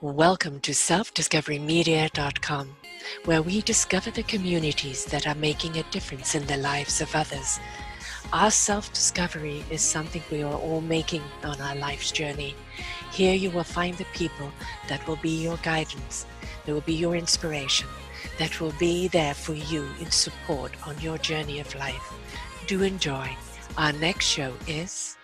Welcome to selfdiscoverymedia.com, where we discover the communities that are making a difference in the lives of others. Our self-discovery is something we are all making on our life's journey. Here you will find the people that will be your guidance, that will be your inspiration, that will be there for you in support on your journey of life. Do enjoy. Our next show is...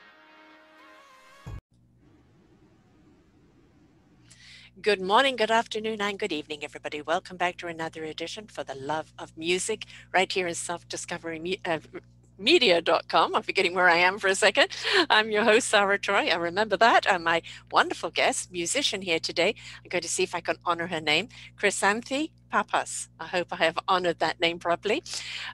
Good morning, good afternoon, and good evening, everybody. Welcome back to another edition for the love of music right here in selfdiscoverymedia.com. I'm forgetting where I am for a second. I'm your host, Sara Troy. I remember that. And my wonderful guest, musician here today, I'm going to see if I can honor her name, Krisanthi Pappas. I hope I have honored that name properly.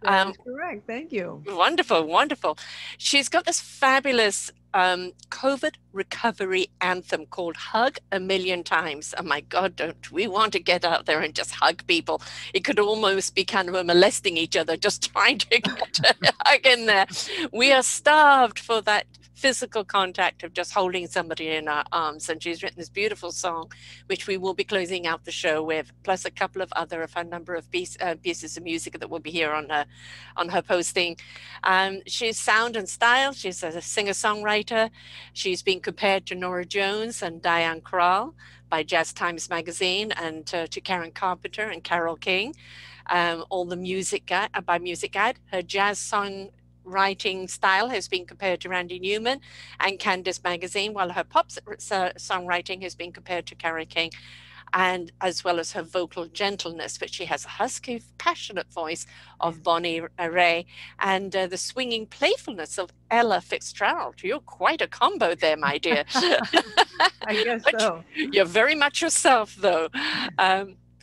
Correct. Thank you. Wonderful, wonderful. She's got this fabulous COVID recovery anthem called Hug a Million Times. Oh my God, don't we want to get out there and just hug people? It could almost be kind of molesting each other, just trying to get a hug in there. We are starved for that physical contact of just holding somebody in our arms. And she's written this beautiful song, which we will be closing out the show with, plus a couple of other of her number of pieces of music that will be here on her posting. She's sound and style. She's a singer-songwriter. She's been compared to Nora Jones and Diane Krall by Jazz Times Magazine, and to Karen Carpenter and Carol King, all the music by Music Guide. Her jazz song writing style has been compared to Randy Newman and Candice Magazine, while her pop songwriting has been compared to Carrie King, and as well as her vocal gentleness. But she has a husky, passionate voice of Bonnie Raitt and the swinging playfulness of Ella Fitzgerald. You're quite a combo there, my dear. I guess so. You're very much yourself, though.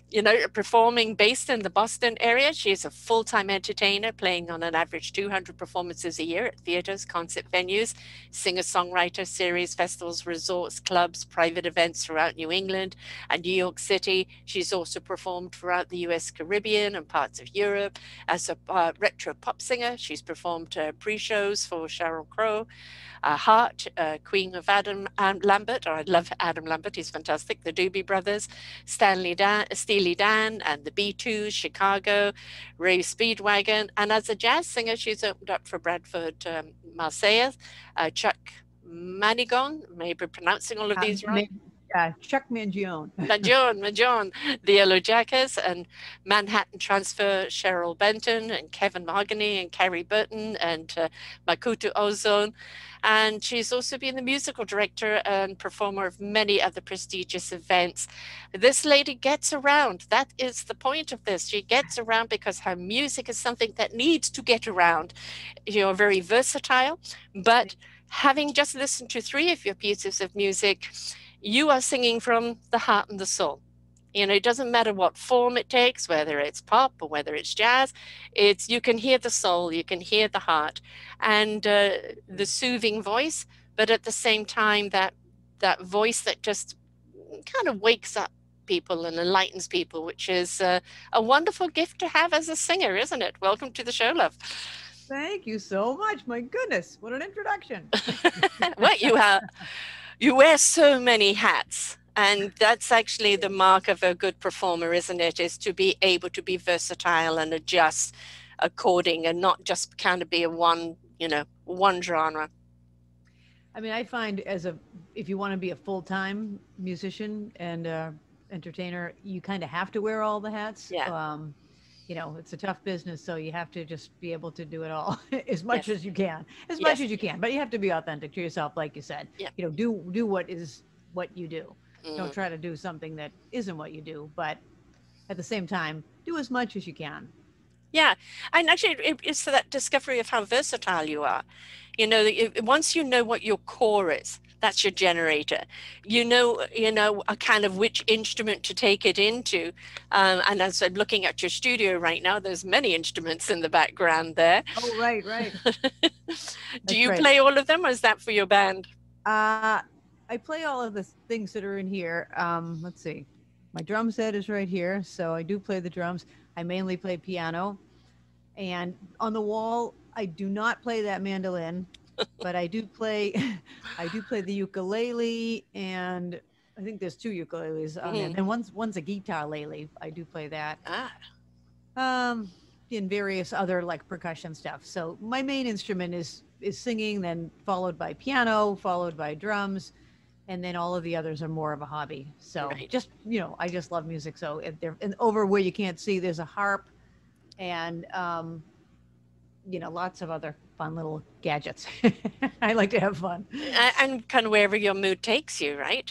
You know, performing based in the Boston area. She is a full-time entertainer, playing on an average 200 performances a year at theaters, concert venues, singer-songwriter series, festivals, resorts, clubs, private events throughout New England and New York City. She's also performed throughout the US Caribbean and parts of Europe. As a retro pop singer, she's performed pre-shows for Cheryl Crow, Heart, Queen of Adam Lambert. Oh, I love Adam Lambert, he's fantastic. The Doobie Brothers, Steely Dan and the B2s, Chicago, Ray Speedwagon. And as a jazz singer, she's opened up for Bradford, Marseille, Chuck Mangione, maybe pronouncing all of these wrong. Chuck Mangione. Mangione, the Yellow Jackets, and Manhattan Transfer, Cheryl Benton, and Kevin Mahogany, and Carrie Burton, and Makoto Ozone. And she's also been the musical director and performer of many other prestigious events. This lady gets around. That is the point of this. She gets around because her music is something that needs to get around. You're very versatile, but having just listened to three of your pieces of music, you are singing from the heart and the soul. You know, it doesn't matter what form it takes, whether it's pop or whether it's jazz, it's, you can hear the soul, you can hear the heart, and the soothing voice, but at the same time, that voice that just kind of wakes up people and enlightens people, which is a wonderful gift to have as a singer, isn't it? Welcome to the show, love. Thank you so much. My goodness, what an introduction. What you have. You wear so many hats, and that's actually the mark of a good performer, isn't it? Is to be able to be versatile and adjust according, and not just kind of be a one genre. I mean, I find if you want to be a full-time musician and entertainer, you kind of have to wear all the hats. Yeah. You know, it's a tough business, so you have to just be able to do it all as much as you can, as much as you can. But you have to be authentic to yourself, like you said. Yeah. You know, do what you do. Don't try to do something that isn't what you do, but at the same time, do as much as you can. Yeah, and actually, it's that discovery of how versatile you are. You know, once you know what your core is, that's your generator. You know, a kind of which instrument to take it into. And as I'm looking at your studio right now, there's many instruments in the background there. Oh, right. Do you play all of them, or is that for your band? I play all of the things that are in here. Let's see. My drum set is right here, so I do play the drums. I mainly play piano. And on the wall, I do not play that mandolin. But I do play the ukulele and I think there's two ukuleles on there. And one's a guitar lele. I do play that. In various other like percussion stuff. So my main instrument is singing, then followed by piano, followed by drums, and then all of the others are more of a hobby. So just, you know, I just love music. So if they're, and over where you can't see, there's a harp and, you know, lots of other fun little gadgets. I like to have fun. And kind of wherever your mood takes you, right?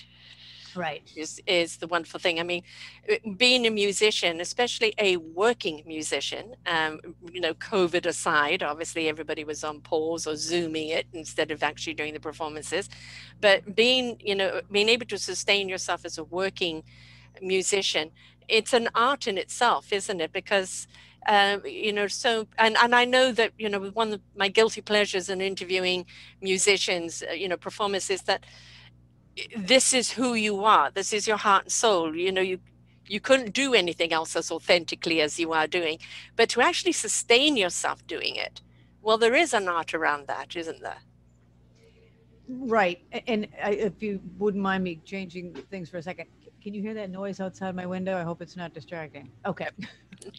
Right. Is the wonderful thing. I mean, being a musician, especially a working musician, you know, COVID aside, obviously everybody was on pause or Zooming it instead of actually doing the performances. But being, you know, being able to sustain yourself as a working musician, it's an art in itself, isn't it? Because, you know, so, and I know that, you know, one of my guilty pleasures in interviewing musicians, you know, performers is that this is who you are. This is your heart and soul. You know, you couldn't do anything else as authentically as you are doing, but to actually sustain yourself doing it, well, there is an art around that, isn't there? Right. And if you wouldn't mind me changing things for a second, can you hear that noise outside my window? I hope it's not distracting. Okay. The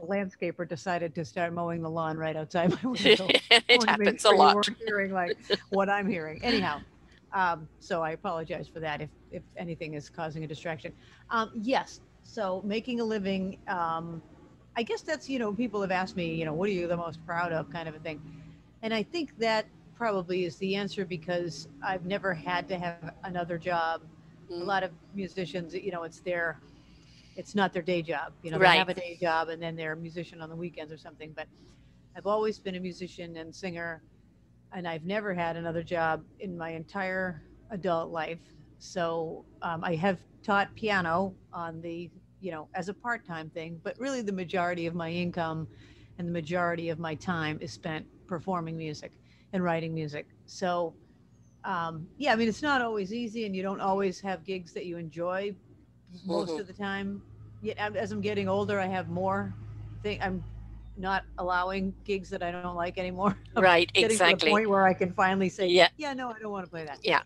landscaper decided to start mowing the lawn right outside my window. It happens a lot. You weren't hearing like what I'm hearing. Anyhow. So I apologize for that if anything is causing a distraction. Yes, so making a living, I guess that's, you know, people have asked me, you know, what are you the most proud of kind of a thing. And I think that probably is the answer because I've never had to have another job. A lot of musicians, you know, it's not their day job. You know, they have a day job and then they're a musician on the weekends or something. But I've always been a musician and singer. And I've never had another job in my entire adult life. So I have taught piano on the, you know, as a part-time thing, but really the majority of my income and the majority of my time is spent performing music and writing music. So yeah, I mean, it's not always easy and you don't always have gigs that you enjoy most of the time. Yet as I'm getting older, I have more things. I'm not allowing gigs that I don't like anymore. Right, exactly. To the point where I can finally say, yeah, no, I don't want to play that. Yeah.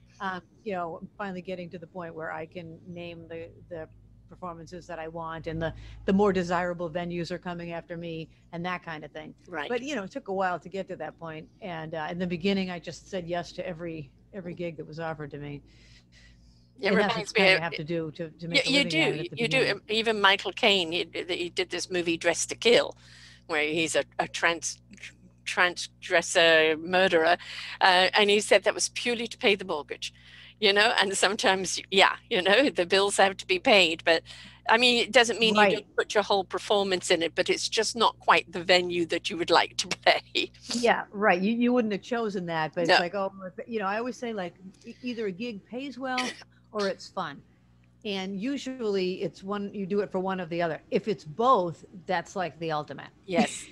You know, finally getting to the point where I can name the performances that I want and the more desirable venues are coming after me and that kind of thing. Right. But, you know, it took a while to get to that point. And in the beginning, I just said yes to every gig that was offered to me. It reminds me of, have to do to make you do, you beginning. Do. Even Michael Caine, he did this movie Dress to Kill, where he's a transgressor murderer. And he said that was purely to pay the mortgage, you know, and sometimes, yeah, you know, the bills have to be paid. But I mean, it doesn't mean you don't put your whole performance in it, but it's just not quite the venue that you would like to play. Yeah, right. You wouldn't have chosen that, but it's like, oh, you know, I always say like either a gig pays well or it's fun. And usually it's one, you do it for one or the other. If it's both, that's like the ultimate. Yes.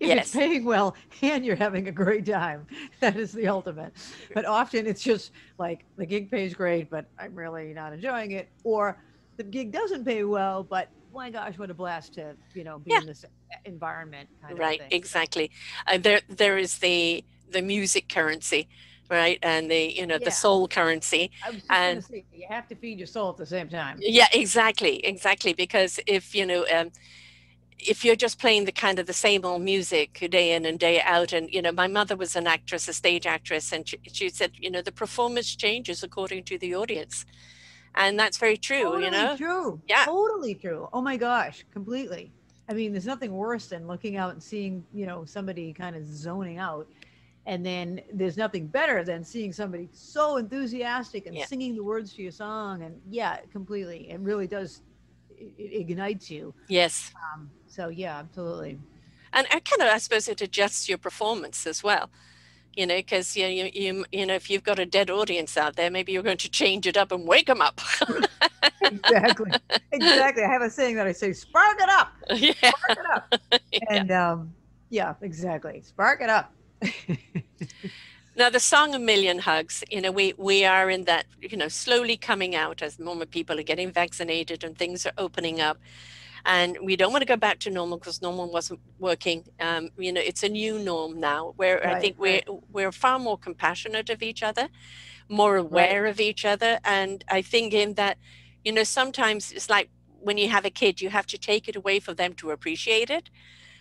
If it's paying well and you're having a great time, that is the ultimate. But often it's just like the gig pays great, but I'm really not enjoying it. Or the gig doesn't pay well, but my gosh, what a blast to, you know, be in this environment. Kind of thing. Exactly. There is the music currency. Right, and the, you know, the soul currency. I was just gonna say, you have to feed your soul at the same time. Yeah, exactly. Because if, you know, if you're just playing the kind of the same old music day in and day out, and, you know, my mother was an actress, a stage actress, and she said, you know, the performance changes according to the audience, and that's very true. Totally, you know. True. Yeah. Totally true. Oh my gosh, completely. I mean, there's nothing worse than looking out and seeing, you know, somebody kind of zoning out. And then there's nothing better than seeing somebody so enthusiastic and singing the words to your song. And yeah, completely. It really does. It ignites you. Yes. So yeah, absolutely. And I kind of, I suppose it adjusts your performance as well, you know, because you know, if you've got a dead audience out there, maybe you're going to change it up and wake them up. Exactly. I have a saying that I say, spark it up, spark it up. And yeah, exactly. Spark it up. Now the song A Million Hugs, you know, we are in that, you know, slowly coming out as more people are getting vaccinated and things are opening up, And we don't want to go back to normal because normal wasn't working. You know, it's a new norm now where I think we're far more compassionate of each other, more aware of each other. And I think in that, you know, sometimes it's like when you have a kid, you have to take it away for them to appreciate it.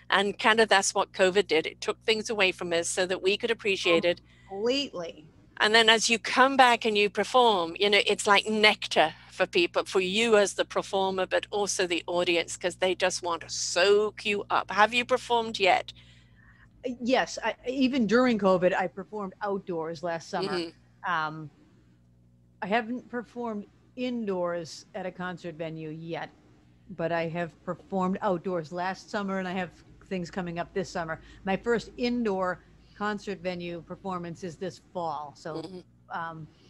And kind of that's what COVID did. It took things away from us so that we could appreciate it. Completely. And then as you come back and you perform, you know, it's like nectar for people, for you as the performer, but also the audience, because they just want to soak you up. Have you performed yet? Yes. Even during COVID, I performed outdoors last summer. Mm-hmm. I haven't performed indoors at a concert venue yet, but I have performed outdoors last summer, and I have things coming up this summer. My first indoor concert venue performance is this fall. So,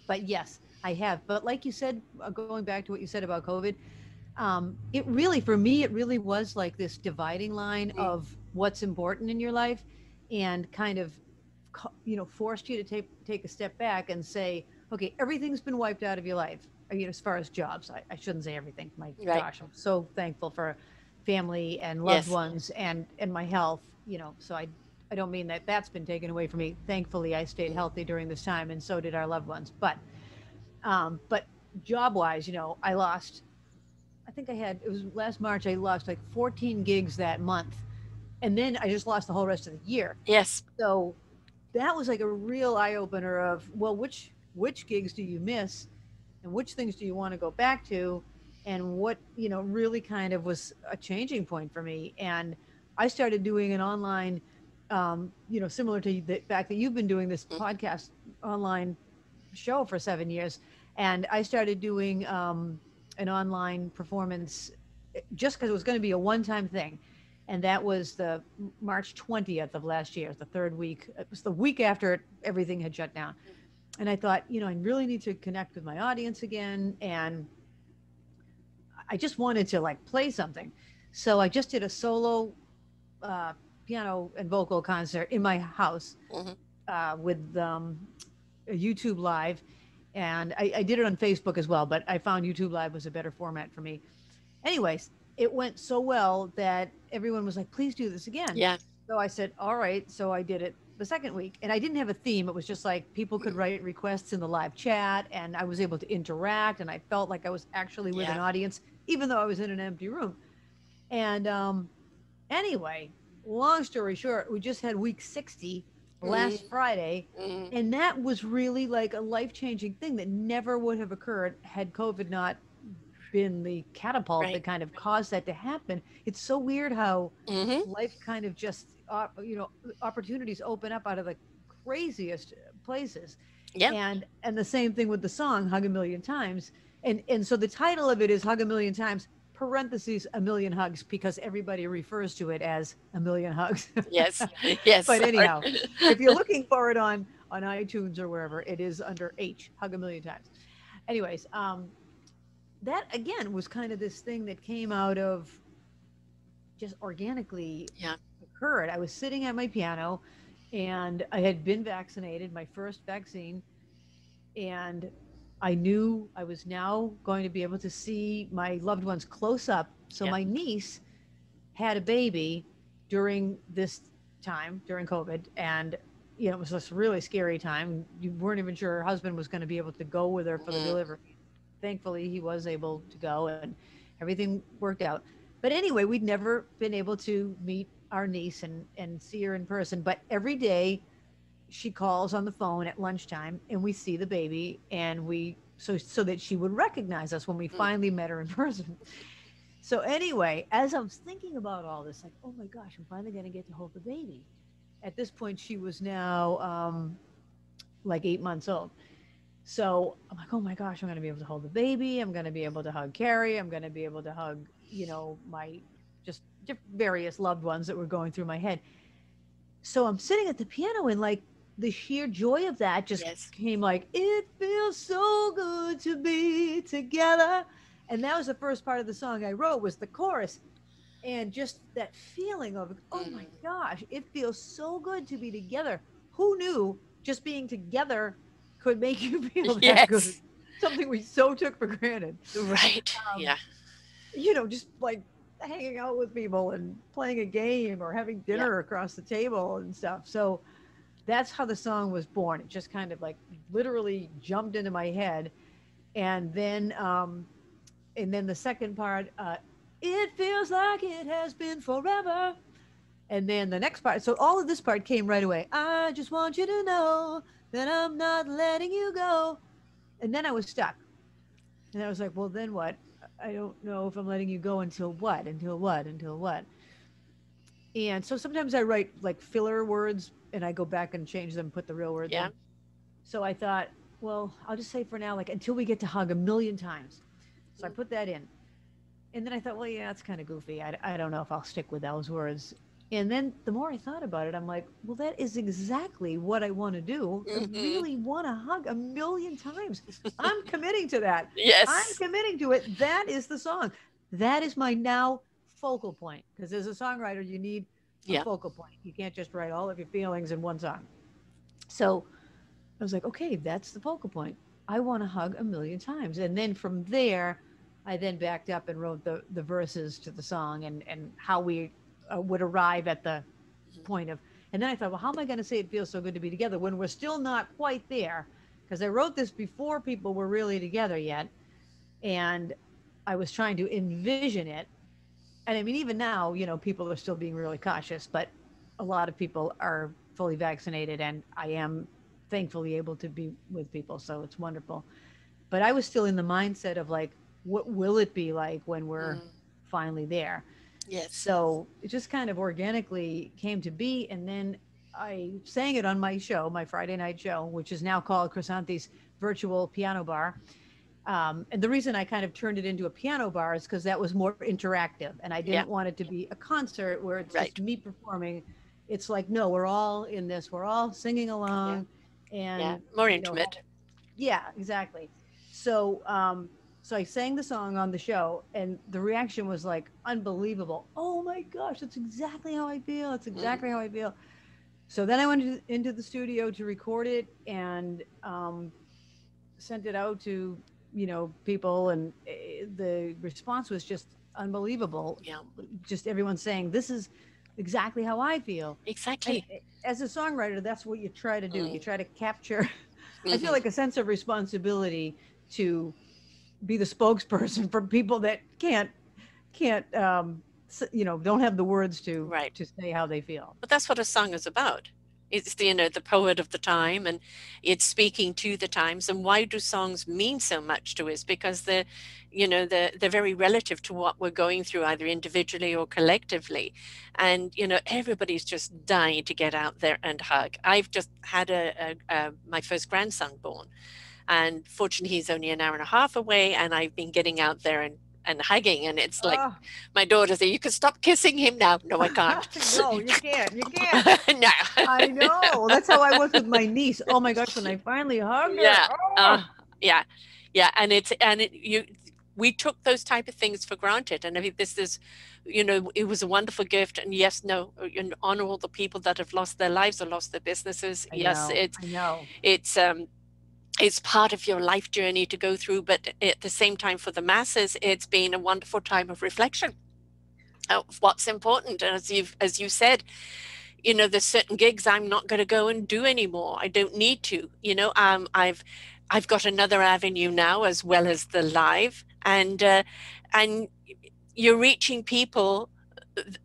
but yes, I have. But like you said, going back to what you said about COVID, it really, for me, it really was like this dividing line of what's important in your life, and kind of, you know, forced you to take a step back and say, okay, everything's been wiped out of your life. I mean, as far as jobs, I shouldn't say everything. My gosh, I'm so thankful for family and loved ones and my health, you know, so I don't mean that that's been taken away from me. Thankfully, I stayed healthy during this time, and so did our loved ones. But job-wise, you know, I lost, I think I had, it was last March, I lost like 14 gigs that month. And then I just lost the whole rest of the year. Yes. So that was like a real eye-opener of, well, which gigs do you miss? And which things do you want to go back to? And what, you know, really kind of was a changing point for me. And I started doing an online, you know, similar to the fact that you've been doing this podcast online show for 7 years. And I started doing an online performance just because it was going to be a one-time thing. And that was the March 20th of last year, the third week. It was the week after everything had shut down. And I thought, you know, I really need to connect with my audience again. And I just wanted to like play something. So I just did a solo piano and vocal concert in my house with YouTube Live. And I did it on Facebook as well, but I found YouTube Live was a better format for me. Anyways, it went so well that everyone was like, please do this again. Yeah. So I said, all right. So I did it the second week, and I didn't have a theme. It was just like people could write requests in the live chat, and I was able to interact, and I felt like I was actually with an audience, even though I was in an empty room. And anyway, long story short, we just had week 60 last Friday, and that was really like a life-changing thing that never would have occurred had COVID not been the catapult that kind of caused that to happen. It's so weird how life kind of just, you know, opportunities open up out of the craziest places. Yeah. And the same thing with the song Hug a Million Times. And so the title of it is Hug a Million Times, parentheses, a million hugs, because everybody refers to it as a million hugs. Yes. Yes. But anyhow, if you're looking for it on iTunes or wherever, it is under H, Hug a Million Times. Anyways, that again was kind of this thing that came out of just organically occurred. I was sitting at my piano, and I had been vaccinated, my first vaccine, and I knew I was now going to be able to see my loved ones close up. So my niece had a baby during this time, during COVID, and you know, it was this really scary time. You weren't even sure her husband was going to be able to go with her for the delivery. Thankfully, he was able to go, and everything worked out. But anyway, we'd never been able to meet our niece and see her in person. But every day she calls on the phone at lunchtime, and we see the baby, and we so that she would recognize us when we finally met her in person. So anyway, as I was thinking about all this, like, oh my gosh, I'm finally going to get to hold the baby. At this point, she was now like 8 months old. So I'm like, oh my gosh, I'm going to be able to hold the baby. I'm going to be able to hug Carrie. I'm going to be able to hug, you know, my just various loved ones that were going through my head. So I'm sitting at the piano, and like the sheer joy of that just came like, it feels so good to be together. And that was the first part of the song I wrote, was the chorus. And just that feeling of, oh my gosh, it feels so good to be together. Who knew just being together could make you feel that good? Something we so took for granted. Right. You know, just like hanging out with people and playing a game or having dinner across the table and stuff. So that's how the song was born. It just kind of like literally jumped into my head. And then the second part, it feels like it has been forever. And then the next part, so all of this part came right away. I just want you to know that I'm not letting you go. And then I was stuck. And I was like, well, then what? I don't know if I'm letting you go until what? Until what? Until what? And so sometimes I write like filler words and I go back and change them, put the real word in. So I thought, well, I'll just say for now, like until we get to hug a million times. So I put that in. And then I thought, well, yeah, it's kind of goofy. I don't know if I'll stick with those words. And then the more I thought about it, I'm like, well, that is exactly what I want to do. I really want to hug a million times. I'm committing to that. Yes. I'm committing to it. That is the song. That is my now focal point. Because as a songwriter, you need a focal point. You can't just write all of your feelings in one song. So I was like, okay, that's the focal point. I want to hug a million times. And then from there, I then backed up and wrote the verses to the song and how we would arrive at the point of, and then I thought, well, how am I going to say it feels so good to be together when we're still not quite there? Because I wrote this before people were really together yet. And I was trying to envision it. And I mean, even now, you know, people are still being really cautious, but a lot of people are fully vaccinated and I am thankfully able to be with people. So it's wonderful. But I was still in the mindset of like, what will it be like when we're finally there? Yes. So it just kind of organically came to be. And then I sang it on my show, my Friday night show, which is now called Krisanthi's Virtual Piano Bar. And the reason I kind of turned it into a piano bar is because that was more interactive. And I didn't want it to be a concert where it's just me performing. It's like, no, we're all in this. We're all singing along. And more intimate. Yeah, exactly. So, so I sang the song on the show and the reaction was like unbelievable. Oh my gosh, that's exactly how I feel. That's exactly how I feel. So then I went into the studio to record it and sent it out to, you know, people. And the response was just unbelievable. Yeah. Just everyone saying, this is exactly how I feel. Exactly. And as a songwriter, that's what you try to do. You try to capture, I feel like a sense of responsibility to be the spokesperson for people that can't you know, don't have the words to say how they feel. But that's what a song is about. It's the, you know, the poet of the time, and it's speaking to the times. And why do songs mean so much to us? Because they're, you know, they're very relative to what we're going through, either individually or collectively. And you know, everybody's just dying to get out there and hug. I've just had my first grandson born. And fortunately, he's only an hour and a half away, and I've been getting out there and hugging. And it's like, my daughter said, you can stop kissing him now. No, I can't. No, you can't. You can't. No. I know. That's how I was with my niece. Oh, my gosh, when I finally hugged her. Yeah. Oh. Yeah. And we took those type of things for granted. And I think this is, you know, it was a wonderful gift. And yes, you honor all the people that have lost their lives or lost their businesses. It's part of your life journey to go through, but at the same time for the masses, it's been a wonderful time of reflection of what's important. And as you said, you know, there's certain gigs I'm not going to go and do anymore. I don't need to, you know, I've got another avenue now as well as the live, and you're reaching people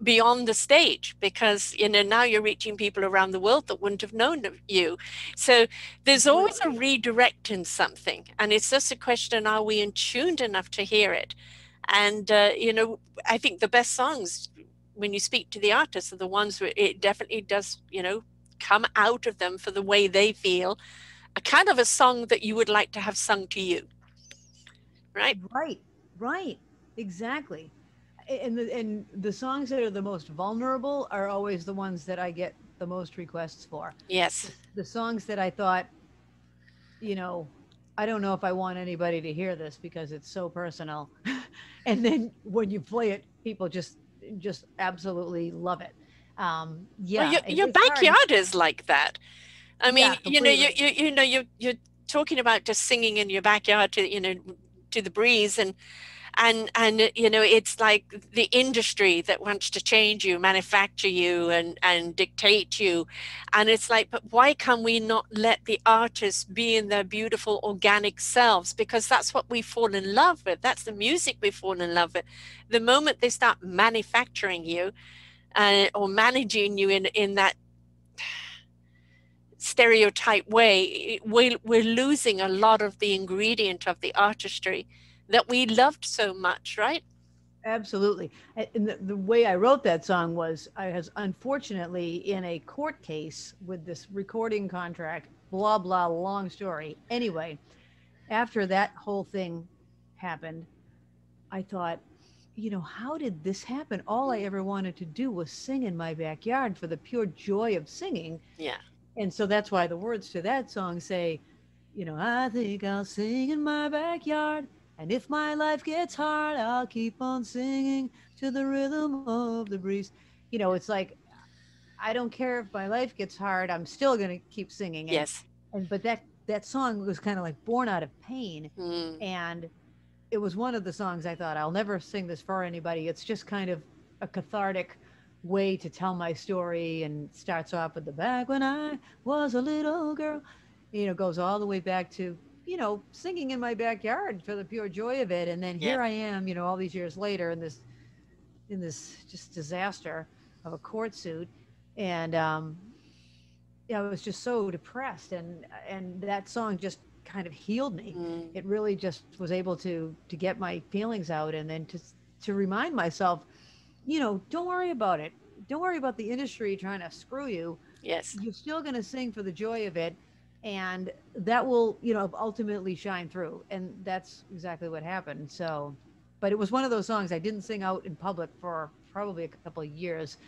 beyond the stage, because you know now you're reaching people around the world that wouldn't have known of you. So there's always a redirect in something, and it's just a question, are we in tuned enough to hear it? And you know, I think the best songs, when you speak to the artists, are the ones where it definitely does, you know, come out of them for the way they feel, a kind of a song that you would like to have sung to you. Right Exactly. And the songs that are the most vulnerable are always the ones that I get the most requests for. Yes. The songs that I thought, you know, I don't know if I want anybody to hear this because it's so personal. And then when you play it, people just absolutely love it. Well, your backyard is like that. I mean, you know, you're talking about just singing in your backyard to the breeze, and And you know, it's like the industry that wants to change you, manufacture you, and dictate you. And it's like, but why can we not let the artists be in their beautiful organic selves? Because that's what we fall in love with. That's the music we fall in love with. The moment they start manufacturing you or managing you in that stereotype way, we're losing a lot of the ingredient of the artistry that we loved so much, right? Absolutely. And the way I wrote that song was, I was unfortunately in a court case with this recording contract, blah, blah, long story. Anyway, after that whole thing happened, I thought, you know, how did this happen? All I ever wanted to do was sing in my backyard for the pure joy of singing. Yeah. And so that's why the words to that song say, you know, I think I'll sing in my backyard. And if my life gets hard, I'll keep on singing to the rhythm of the breeze. You know, it's like, I don't care if my life gets hard, I'm still going to keep singing. And, yes. And, but that song was kind of like born out of pain. Mm. And it was one of the songs I thought, I'll never sing this for anybody. It's just kind of a cathartic way to tell my story, and starts off with the back when I was a little girl, you know, goes all the way back to, you know, singing in my backyard for the pure joy of it. And then here I am, you know, all these years later in this just disaster of a court suit. And I was just so depressed, and that song just kind of healed me. Mm. It really just was able to get my feelings out, and then to remind myself, you know, don't worry about it. Don't worry about the industry trying to screw you. Yes. You're still going to sing for the joy of it. And that will, you know, ultimately shine through. And that's exactly what happened. So, but it was one of those songs I didn't sing out in public for probably a couple of years.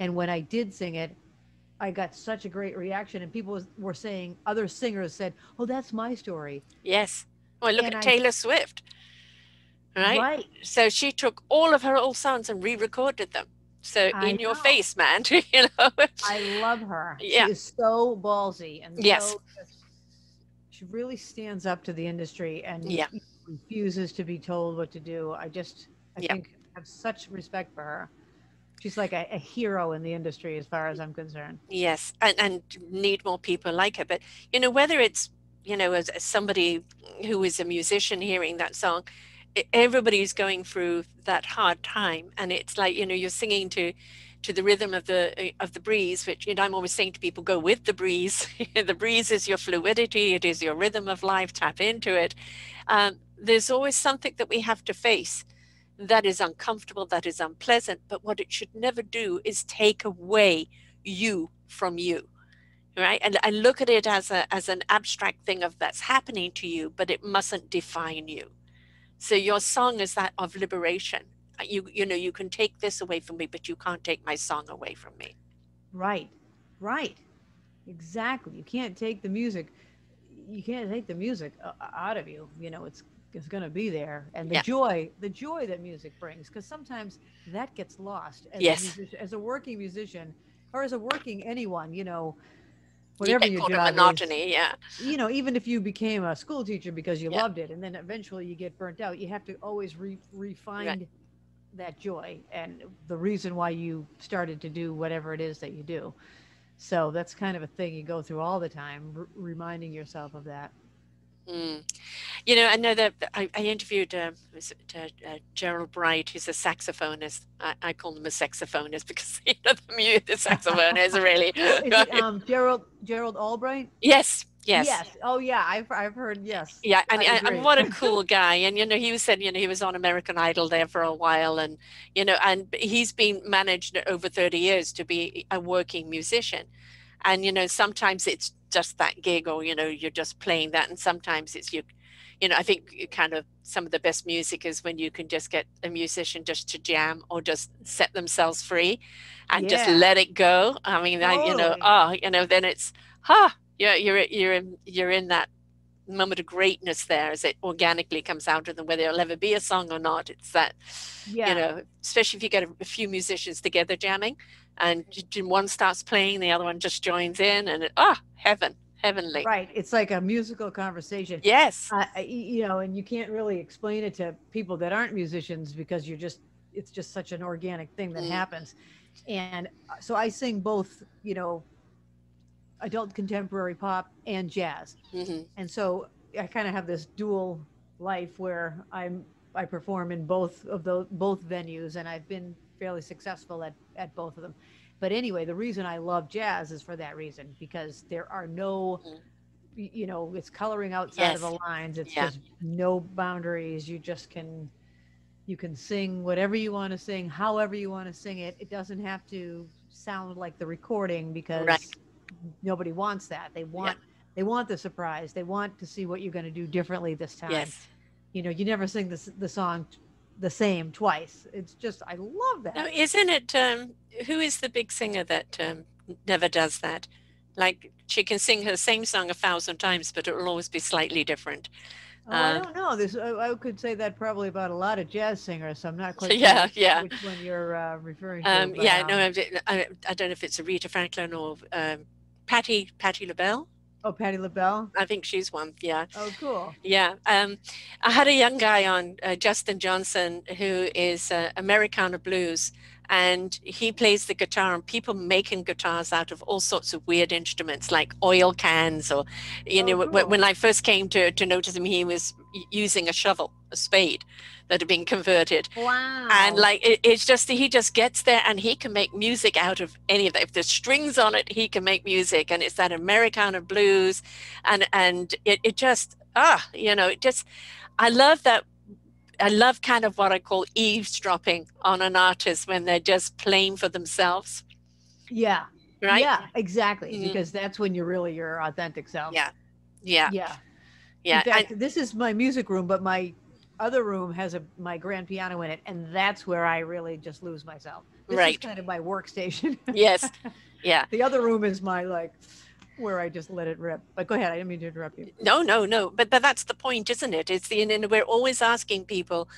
And when I did sing it, I got such a great reaction. And people were saying, other singers said, oh, that's my story. Yes. Well, look at Taylor Swift, right? Right. So she took all of her old songs and re-recorded them. So in your face, man, you know. I love her. Yeah. She is so ballsy, and yes, so she really stands up to the industry and refuses to be told what to do. I think I have such respect for her. She's like a hero in the industry as far as I'm concerned. Yes, and need more people like her. But, you know, whether it's, you know, as somebody who is a musician hearing that song, everybody's going through that hard time. And it's like, you know, you're singing to the rhythm of the breeze, which, you know, I'm always saying to people, go with the breeze. The breeze is your fluidity. It is your rhythm of life. Tap into it. There's always something that we have to face that is uncomfortable, that is unpleasant. But what it should never do is take away you from you. Right. And look at it as an abstract thing of that's happening to you, but it mustn't define you. So your song is that of liberation. You know, you can take this away from me, but you can't take my song away from me. Right, right, exactly. You can't take the music. You can't take the music out of you. You know, it's going to be there, and the joy that music brings, because sometimes that gets lost. As a musician, as a working musician, or as a working anyone, you know. Whatever your job is, monotony, you know, even if you became a school teacher because you loved it, and then eventually you get burnt out, you have to always refine that joy and the reason why you started to do whatever it is that you do. So that's kind of a thing you go through all the time, reminding yourself of that. Mm. You know, I know that I interviewed Gerald Bright, who's a saxophonist. I call him a saxophonist because, you know, the saxophone is really. Gerald Albright? Yes. Yes. Yes. Oh, yeah. I've heard. Yes. Yeah. And what a cool guy. And, you know, he said, you know, he was on American Idol there for a while. And, you know, and he's been managed over 30 years to be a working musician. And, you know, sometimes it's just that gig, or, you know, you're just playing that. And sometimes it's, you know, I think kind of some of the best music is when you can just get a musician just to jam or just set themselves free and just let it go. I mean, totally. You know, you know, then it's, you're in that moment of greatness there as it organically comes out of them, whether it'll ever be a song or not. It's that, you know, especially if you get a few musicians together jamming, and one starts playing, the other one just joins in, and heaven, heavenly. Right. It's like a musical conversation. Yes. You know, and you can't really explain it to people that aren't musicians because you're just, it's just such an organic thing that happens. And so I sing both, you know, adult contemporary pop and jazz. And so I kind of have this dual life where I perform in both of those, both venues, and I've been fairly successful at both of them. But anyway, the reason I love jazz is for that reason, because there are no, you know, it's coloring outside of the lines. It's just no boundaries. You just can, you can sing whatever you want to sing, however you want to sing it. It doesn't have to sound like the recording, because nobody wants that. They want, they want the surprise. They want to see what you're going to do differently this time. You know, you never sing the song the same twice. It's just, I love that. Now, isn't it, who is the big singer that never does that? Like, she can sing her same song 1,000 times, but it will always be slightly different. Oh, I don't know. This, I could say that probably about a lot of jazz singers, so I'm not quite sure which one you're referring to. But, no, I don't know if it's Aretha Franklin or Patty LaBelle. Oh, Patty LaBelle? I think she's one, yeah. Oh, cool. Yeah. I had a young guy on, Justin Johnson, who is Americana Blues, and he plays the guitar, and people making guitars out of all sorts of weird instruments, like oil cans, or, you know, cool. When I first came to notice him, he was using a shovel, a spade that had been converted. Wow. And like, it's just, he just gets there and he can make music out of any of that. If there's strings on it, he can make music. And it's that Americana blues. And it just, you know, it just, I love that. I love kind of what I call eavesdropping on an artist when they're just playing for themselves. Yeah. Right. Yeah, exactly. Because that's when you're really your authentic self. Yeah. Yeah. Yeah. Yeah. In fact, this is my music room, but my other room has my grand piano in it, and that's where I really just lose myself. This is kind of my workstation. Yes. Yeah. The other room is my, like, where I just let it rip. But go ahead, I didn't mean to interrupt you. No, no, no. But that's the point, isn't it? It's and we're always asking people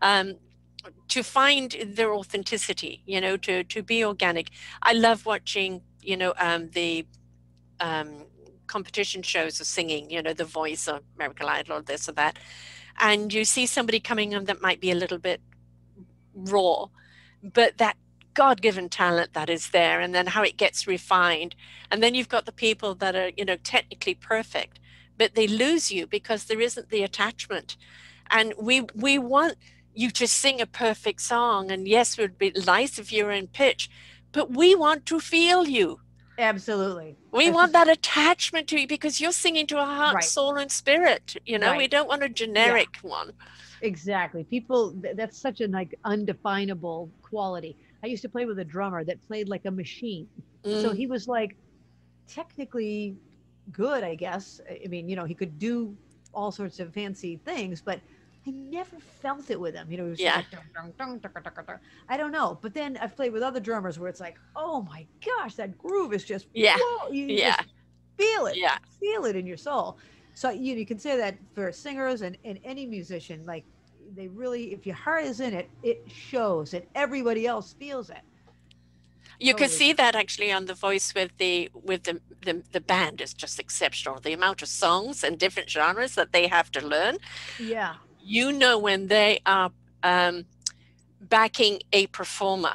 to find their authenticity, you know, to be organic. I love watching, you know, the competition shows of singing, you know, The Voice or American Idol or this or that, and you see somebody coming in that might be a little bit raw, but that God-given talent that is there, and then how it gets refined, and then you've got the people that are, you know, technically perfect, but they lose you because there isn't the attachment. And we want you to sing a perfect song, and yes, it would be nice if you were in pitch, but we want to feel you. Absolutely. We want that attachment to you, because you're singing to a heart, soul, and spirit. You know, we don't want a generic one. Exactly. People, that's such an like undefinable quality. I used to play with a drummer that played like a machine. So he was like technically good, I guess. I mean, you know, he could do all sorts of fancy things, but I never felt it with him. You know, he was like, dun, dun, dun, dun, dun. I don't know. But then I've played with other drummers where it's like, oh my gosh, that groove is just, whoa. You just feel it, feel it in your soul. So you can say that for singers and any musician, like they really, if your heart is in it, it shows, and everybody else feels it. You can see that actually on The Voice with the band is just exceptional. The amount of songs and different genres that they have to learn. Yeah. You know, when they are backing a performer,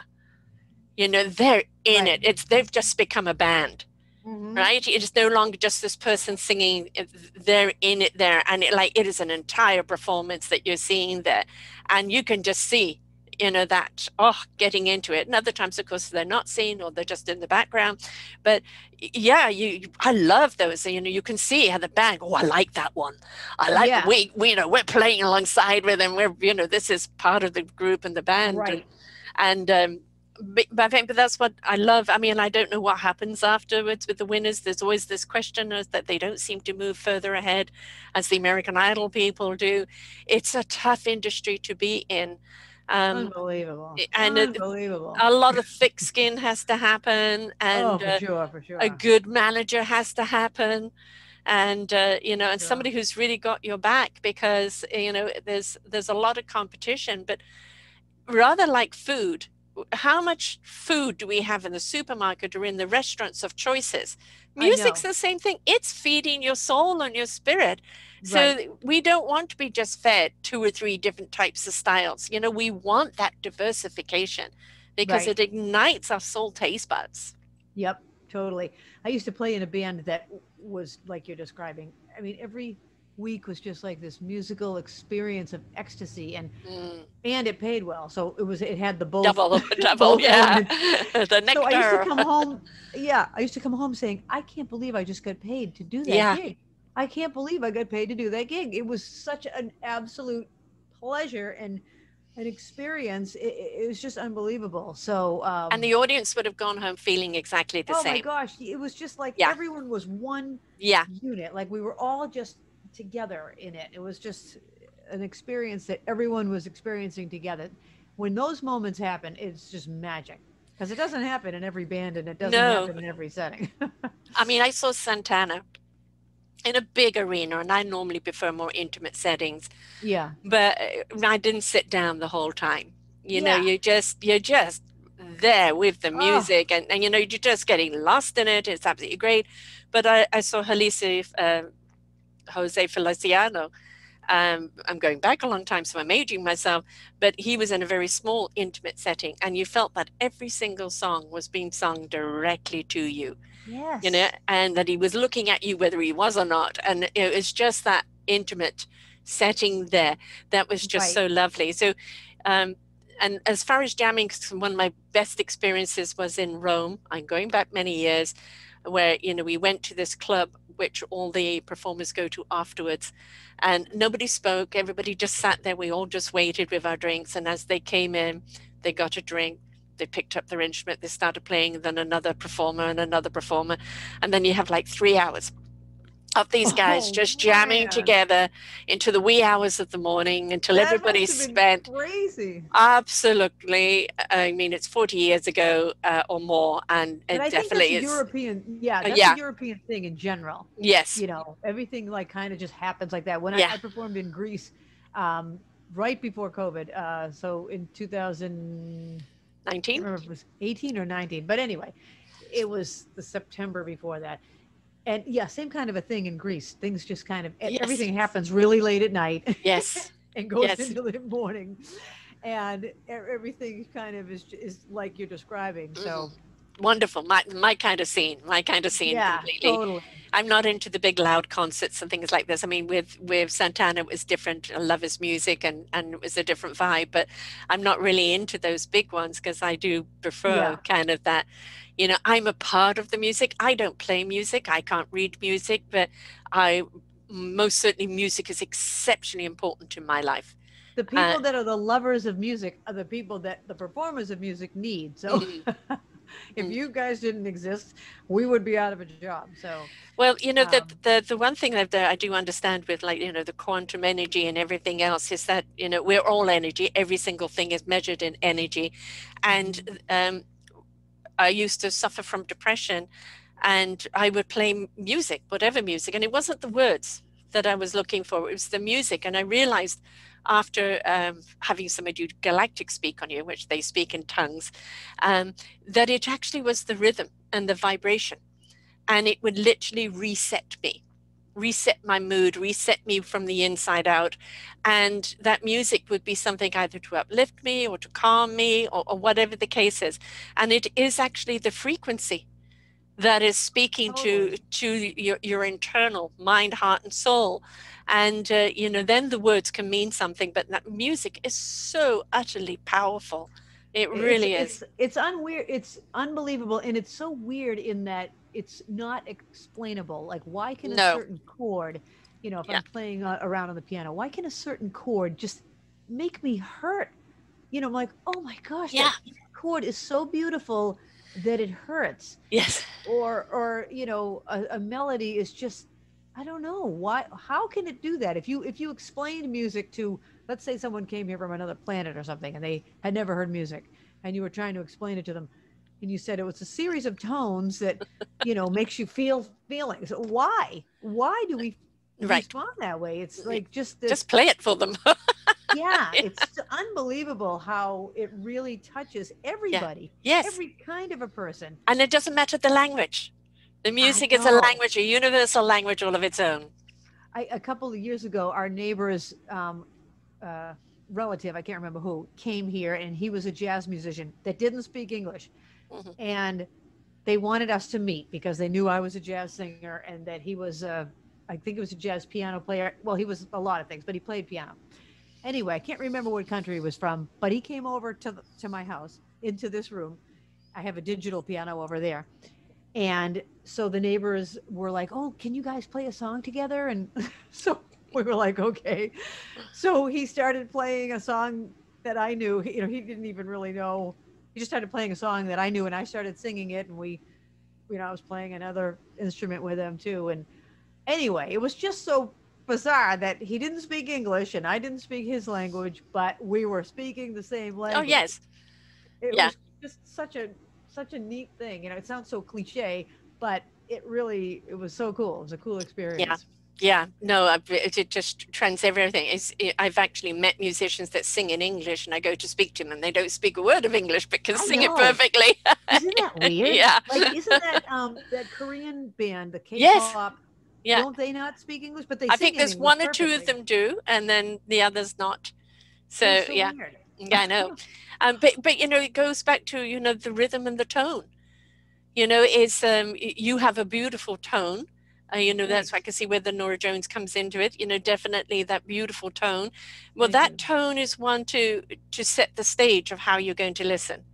you know, they're in it. It's, they've just become a band, right? It is no longer just this person singing. They're in it there. And it is an entire performance that you're seeing there. And you can just see, you know, that, getting into it. And other times, of course, they're not seen, or they're just in the background. But yeah, I love those. You know, you can see how the band, I like that one. I like, we you know, we're playing alongside with them. We're, you know, this is part of the group and the band. Right. But that's what I love. I mean, I don't know what happens afterwards with the winners. There's always this question that they don't seem to move further ahead as the American Idol people do. It's a tough industry to be in. Unbelievable. And unbelievable. A lot of thick skin has to happen, and for sure. A good manager has to happen, and you know, and somebody who's really got your back, because you know there's a lot of competition. But rather like food, how much food do we have in the supermarket or in the restaurants of choices? Music's the same thing. It's feeding your soul and your spirit. Right. So we don't want to be just fed 2 or 3 different types of styles. You know, we want that diversification because it ignites our soul taste buds. Yep, totally. I used to play in a band that was like you're describing. I mean, every week was just like this musical experience of ecstasy, and it paid well, so it had the both double the nectar. So I used to come home saying, I can't believe I just got paid to do that gig. I can't believe I got paid to do that gig. It was such an absolute pleasure and an experience. It was just unbelievable. So and the audience would have gone home feeling exactly the same. Oh my gosh, it was just like everyone was one unit. Like we were all just together in it. It was just an experience that everyone was experiencing together. When those moments happen, it's just magic, because it doesn't happen in every band and it doesn't happen in every setting. I mean, I saw Santana in a big arena, and I normally prefer more intimate settings. Yeah. But I didn't sit down the whole time. You know, you're just there with the music, and you know, you're just getting lost in it. It's absolutely great. But I saw Jose Feliciano. I'm going back a long time, so I'm aging myself, but he was in a very small, intimate setting, and you felt that every single song was being sung directly to you. Yes. You know, and that he was looking at you whether he was or not, and it was just that intimate setting there that was just so lovely. So and as far as jamming, one of my best experiences was in Rome. I'm going back many years, where, you know, we went to this club which all the performers go to afterwards, and nobody spoke. Everybody just sat there. We all just waited with our drinks, and as they came in, they got a drink, they picked up their instrument, they started playing, then another performer and another performer, and then you have like 3 hours of these guys just jamming together into the wee hours of the morning until everybody's spent. Crazy. Absolutely. I mean, it's 40 years ago or more, and I definitely think that's European. Yeah, that's a European thing in general. Yes. You know, everything like kind of just happens like that. When I performed in Greece right before COVID, so in 2019, I remember it was 18 or 19, but anyway, it was the September before that. And yeah, same kind of a thing in Greece. Things just kind of, everything happens really late at night. Yes. And goes into the morning. And everything kind of is like you're describing. So wonderful. My kind of scene. My kind of scene. Yeah, completely. Totally. I'm not into the big loud concerts and things like this. I mean, with Santana, it was different. I love his music, and it was a different vibe, but I'm not really into those big ones, because I do prefer kind of that, you know, I'm a part of the music. I don't play music. I can't read music, but most certainly music is exceptionally important to my life. The people that are the lovers of music are the people that the performers of music need. So if you guys didn't exist, we would be out of a job. So, well, you know, the one thing that I do understand with, like, you know, the quantum energy and everything else is that, you know, we're all energy. Every single thing is measured in energy. And I used to suffer from depression, and I would play music, whatever music. And it wasn't the words that I was looking for. It was the music. And I realized, after having somebody do galactic speak on you, which they speak in tongues, that it actually was the rhythm and the vibration. And it would literally reset me, reset my mood, reset me from the inside out. And that music would be something either to uplift me or to calm me, or whatever the case is. And it is actually the frequency that is speaking to your internal mind, heart, and soul. And you know, then the words can mean something, but that music is so utterly powerful. It's unbelievable, and it's so weird in that it's not explainable. Like, why can a certain chord, you know, if I'm playing around on the piano, why can a certain chord just make me hurt? You know, I'm like, oh my gosh, that chord is so beautiful that it hurts. Yes. Or you know, a melody is just, I don't know why, how can it do that? If you explained music to, let's say someone came here from another planet or something, and they had never heard music, and you were trying to explain it to them, and you said it was a series of tones that, you know, makes you feel feelings. Why do we respond that way? It's like just play it for them. Yeah, yeah, it's unbelievable how it really touches everybody. Yeah. Yes. Every kind of a person. And it doesn't matter the language. The music is a language, a universal language all of its own. A couple of years ago, our neighbor's relative, I can't remember who, came here, and he was a jazz musician that didn't speak English. Mm-hmm. And they wanted us to meet because they knew I was a jazz singer and that he was, I think it was a jazz piano player. Well, he was a lot of things, but he played piano. Anyway, I can't remember what country he was from, but he came over to my house, into this room. I have a digital piano over there. And so the neighbors were like, oh, can you guys play a song together? And so we were like, okay. So he started playing a song that I knew. You know, he didn't even really know. He just started playing a song that I knew, and I started singing it, and we, you know, I was playing another instrument with him too. And anyway, it was just so bizarre that he didn't speak English and I didn't speak his language, but we were speaking the same language. Oh yes. It was just such a neat thing. You know, it sounds so cliche, but it was so cool. It was a cool experience. Yeah. Yeah, no, it just trends everything. I've actually met musicians that sing in English, and I go to speak to them, and they don't speak a word of English, but can sing it perfectly. Isn't that weird? Yeah. Like, isn't that that Korean band, the K-pop? Yes. Yeah. Don't they not speak English? But they sing. I think there's one or two of them do, and then the others not. So yeah, weird. Yeah, I know. But you know, it goes back to the rhythm and the tone. You know, it's you have a beautiful tone. That's why I can see where the Nora Jones comes into it. You know, definitely that beautiful tone. Well, that tone is one to set the stage of how you're going to listen.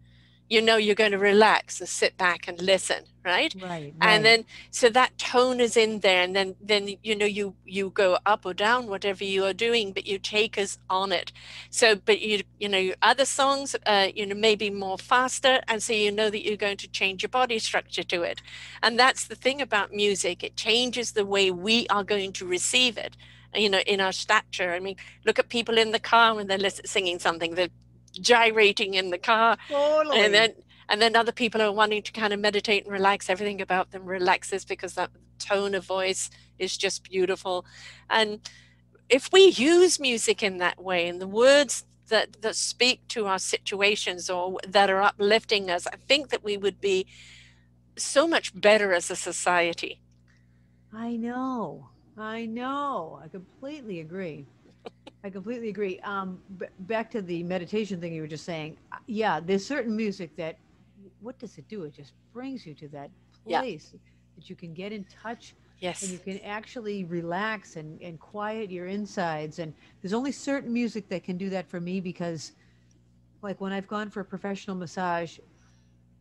You know, you're going to relax and sit back and listen, right? Right. And then, so that tone is in there, and then you know, you go up or down, whatever you are doing, but you take us on it. So, but you know, other songs, maybe more faster, and so you know that you're going to change your body structure to it, and that's the thing about music; it changes the way we are going to receive it. You know, in our stature. I mean, look at people in the car when they're singing something. They're gyrating in the car, totally. and then other people are wanting to kind of meditate and relax. Everything about them relaxes because that tone of voice is just beautiful. And if we use music in that way, and the words that speak to our situations or that are uplifting us, I think that we would be so much better as a society. I know, I completely agree. I completely agree. Back to the meditation thing you were just saying. Yeah, there's certain music that, what does it do? It just brings you to that place that you can get in touch. Yes. And you can actually relax and quiet your insides. And there's only certain music that can do that for me, because like when I've gone for a professional massage,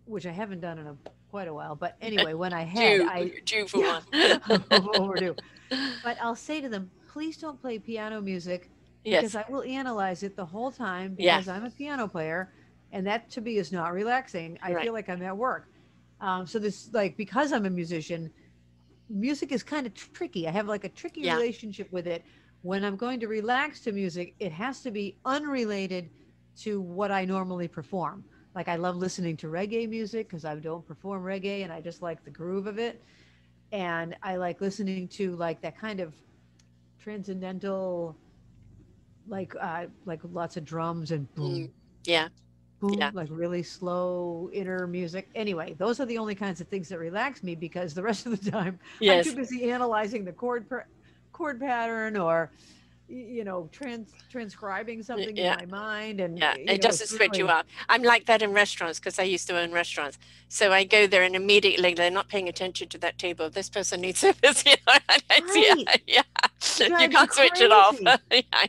which I haven't done in quite a while, but anyway, when I had, I'm overdue. But I'll say to them, please don't play piano music. Because I will analyze it the whole time, because I'm a piano player, and that to me is not relaxing. I feel like I'm at work. So this, like, because I'm a musician, music is kind of tricky. I have like a tricky relationship with it. When I'm going to relax to music, it has to be unrelated to what I normally perform. Like, I love listening to reggae music because I don't perform reggae, and I just like the groove of it. And I like listening to like that kind of transcendental, like lots of drums and boom, boom, like really slow inner music. Anyway, those are the only kinds of things that relax me, because the rest of the time I'm too busy analyzing the chord pattern, or you know, transcribing something in my mind, and it doesn't split you up. I'm like that in restaurants, because I used to own restaurants. So I go there and immediately they're not paying attention to that table. This person needs service, you know. You can't switch it off.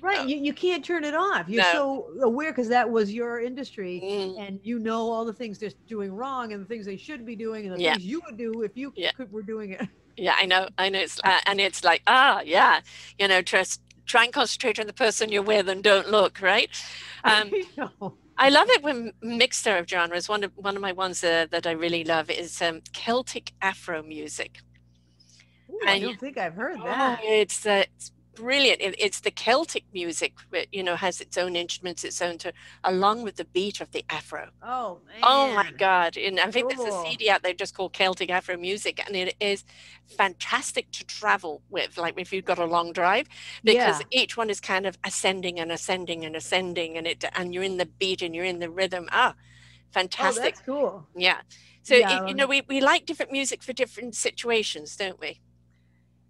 Right, you can't turn it off. You're so aware, because that was your industry, and you know all the things they're doing wrong, and the things they should be doing, and the things you would do if you were doing it. Yeah, I know. It's and it's like you know, try and concentrate on the person you're with and don't look, right? I love it when mixture of genres. One of my ones that I really love is Celtic Afro music. Ooh, I don't think I've heard that. It's brilliant. It's the Celtic music, you know, has its own instruments, its own tone, along with the beat of the Afro. Oh, man. Oh my God. And I think there's a CD out there just called Celtic Afro Music. And it is fantastic to travel with, like if you've got a long drive, because each one is kind of ascending and ascending and ascending, and you're in the beat and you're in the rhythm. Ah, fantastic. Oh, that's cool. Yeah. So, you know, we like different music for different situations, don't we?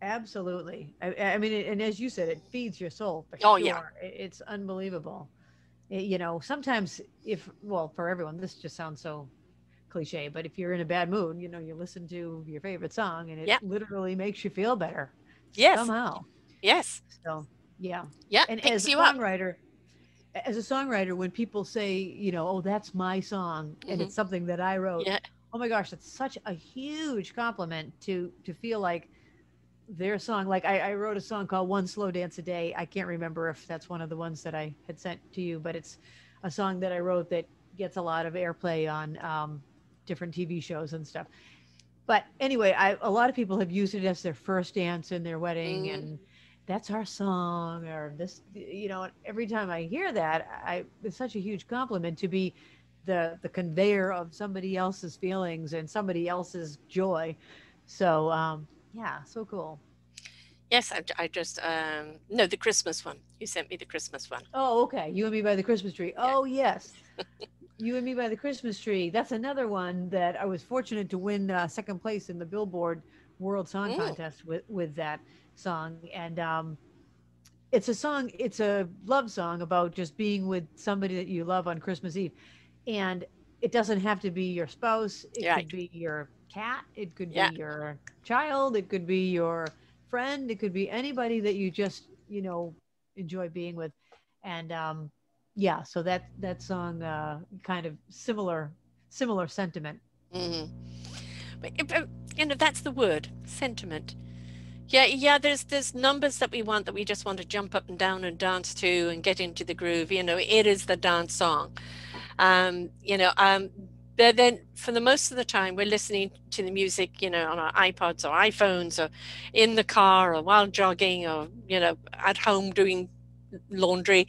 Absolutely. I mean, and as you said, it feeds your soul. For sure. Yeah. It's unbelievable. You know, sometimes for everyone, this just sounds so cliche, but if you're in a bad mood, you know, you listen to your favorite song and it literally makes you feel better. Yes. Somehow. Yes. So, yeah. Yeah. And as a songwriter, when people say, you know, oh, that's my song and it's something that I wrote. Yeah. Oh my gosh, that's such a huge compliment to feel like their song. Like I wrote a song called One Slow Dance a Day. I can't remember if that's one of the ones that I had sent to you, but it's a song that I wrote that gets a lot of airplay on different TV shows and stuff. But anyway, a lot of people have used it as their first dance in their wedding, and that's our song, or this, you know. Every time I hear that, it's such a huge compliment to be the conveyor of somebody else's feelings and somebody else's joy. So yeah, so cool. Yes, I just no, the Christmas one. You sent me the Christmas one. Oh, okay. You and Me by the Christmas Tree. Yeah. Oh, yes. You and Me by the Christmas Tree. That's another one that I was fortunate to win second place in the Billboard World Song Contest with that song. And it's a song. It's a love song about just being with somebody that you love on Christmas Eve, and it doesn't have to be your spouse. It could be your cat, it could be your child, it could be your friend, it could be anybody that you just, you know, enjoy being with. And yeah, so that song kind of similar sentiment. But you know, that's the word, sentiment. Yeah, there's numbers that we just want to jump up and down and dance to and get into the groove. You know, it is the dance song. You know, but then for the most of the time, we're listening to the music, you know, on our iPods or iPhones or in the car or while jogging or, you know, at home doing laundry.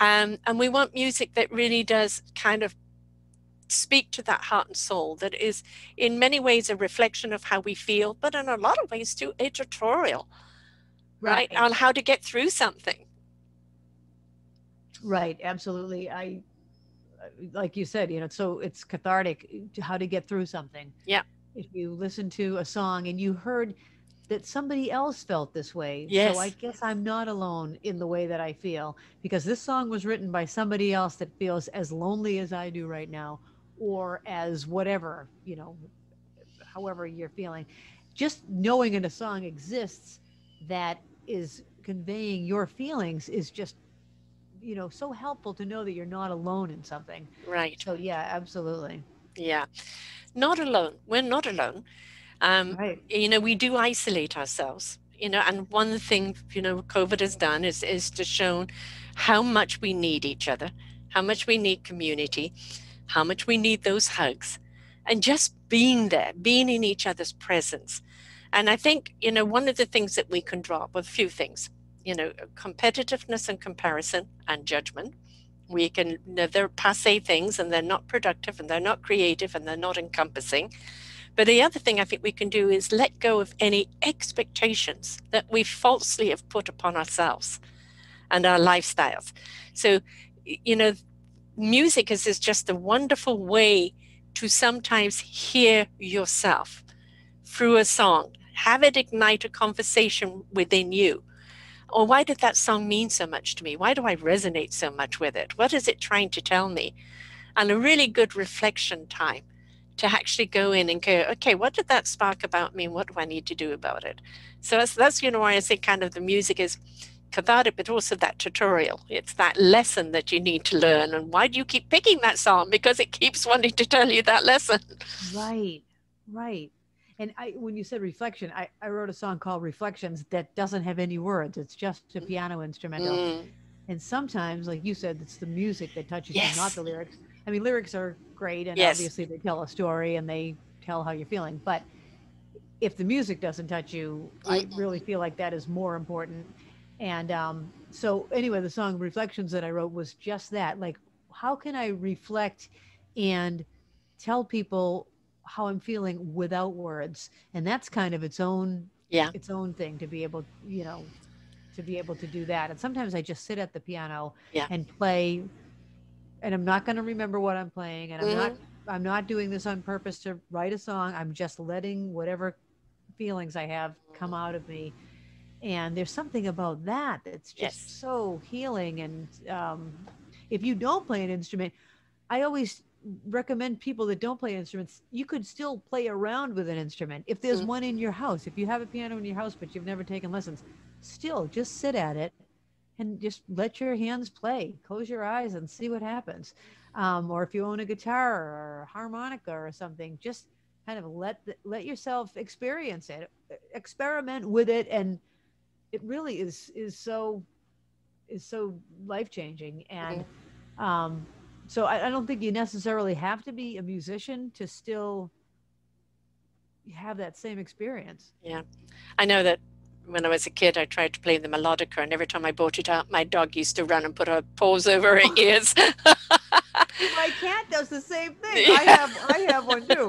And we want music that really does kind of speak to that heart and soul, that is in many ways a reflection of how we feel, but in a lot of ways too a tutorial, right? On how to get through something. Right, absolutely. Like you said, you know, so it's cathartic to how to get through something. Yeah. If you listen to a song and you heard that somebody else felt this way. Yes. So I guess I'm not alone in the way that I feel, because this song was written by somebody else that feels as lonely as I do right now, or as whatever, you know, however you're feeling. Just knowing that a song exists that is conveying your feelings is just, you know, so helpful to know that you're not alone in something. Right. So yeah, absolutely. Yeah. Not alone. We're not alone. You know, we do isolate ourselves, you know, and one thing, you know, COVID has done is to show how much we need each other, how much we need community, how much we need those hugs, and just being there, being in each other's presence. And I think, you know, one of the things that we can drop, a few things, you know, competitiveness and comparison and judgment. We can, you know, they're passe things, and they're not productive, and they're not creative, and they're not encompassing. But the other thing I think we can do is let go of any expectations that we falsely have put upon ourselves and our lifestyles. So, you know, music is just a wonderful way to sometimes hear yourself through a song, have it ignite a conversation within you. Or why did that song mean so much to me? Why do I resonate so much with it? What is it trying to tell me? And a really good reflection time to actually go in and go, okay, what did that spark about me? And what do I need to do about it? So that's you know, why I say kind of the music is cathartic, but also that tutorial. It's that lesson that you need to learn. And why do you keep picking that song? Because it keeps wanting to tell you that lesson. Right, right. And when you said reflection, I wrote a song called Reflections that doesn't have any words. It's just a piano instrumental. And sometimes, like you said, it's the music that touches you, not the lyrics. I mean, lyrics are great, and obviously they tell a story and they tell how you're feeling. But if the music doesn't touch you, I really feel like that is more important. And so anyway, the song Reflections that I wrote was just that, like, how can I reflect and tell people how I'm feeling without words? And that's kind of its own, its own thing to be able, you know, to be able to do that. And sometimes I just sit at the piano and play, and I'm not going to remember what I'm playing. And I'm not doing this on purpose to write a song. I'm just letting whatever feelings I have come out of me. And there's something about that that's just so healing. And if you don't play an instrument, I always recommend people that don't play instruments, you could still play around with an instrument. If there's one in your house, if you have a piano in your house, but you've never taken lessons, still just sit at it and just let your hands play. Close your eyes and see what happens. Or if you own a guitar or a harmonica or something, just kind of let yourself experience it, experiment with it. And it really is so life-changing. And so I don't think you necessarily have to be a musician to still have that same experience. Yeah. I know that when I was a kid, I tried to play the melodica, and every time I brought it out, my dog used to run and put her paws over her ears. My cat does the same thing. Yeah. I have one too.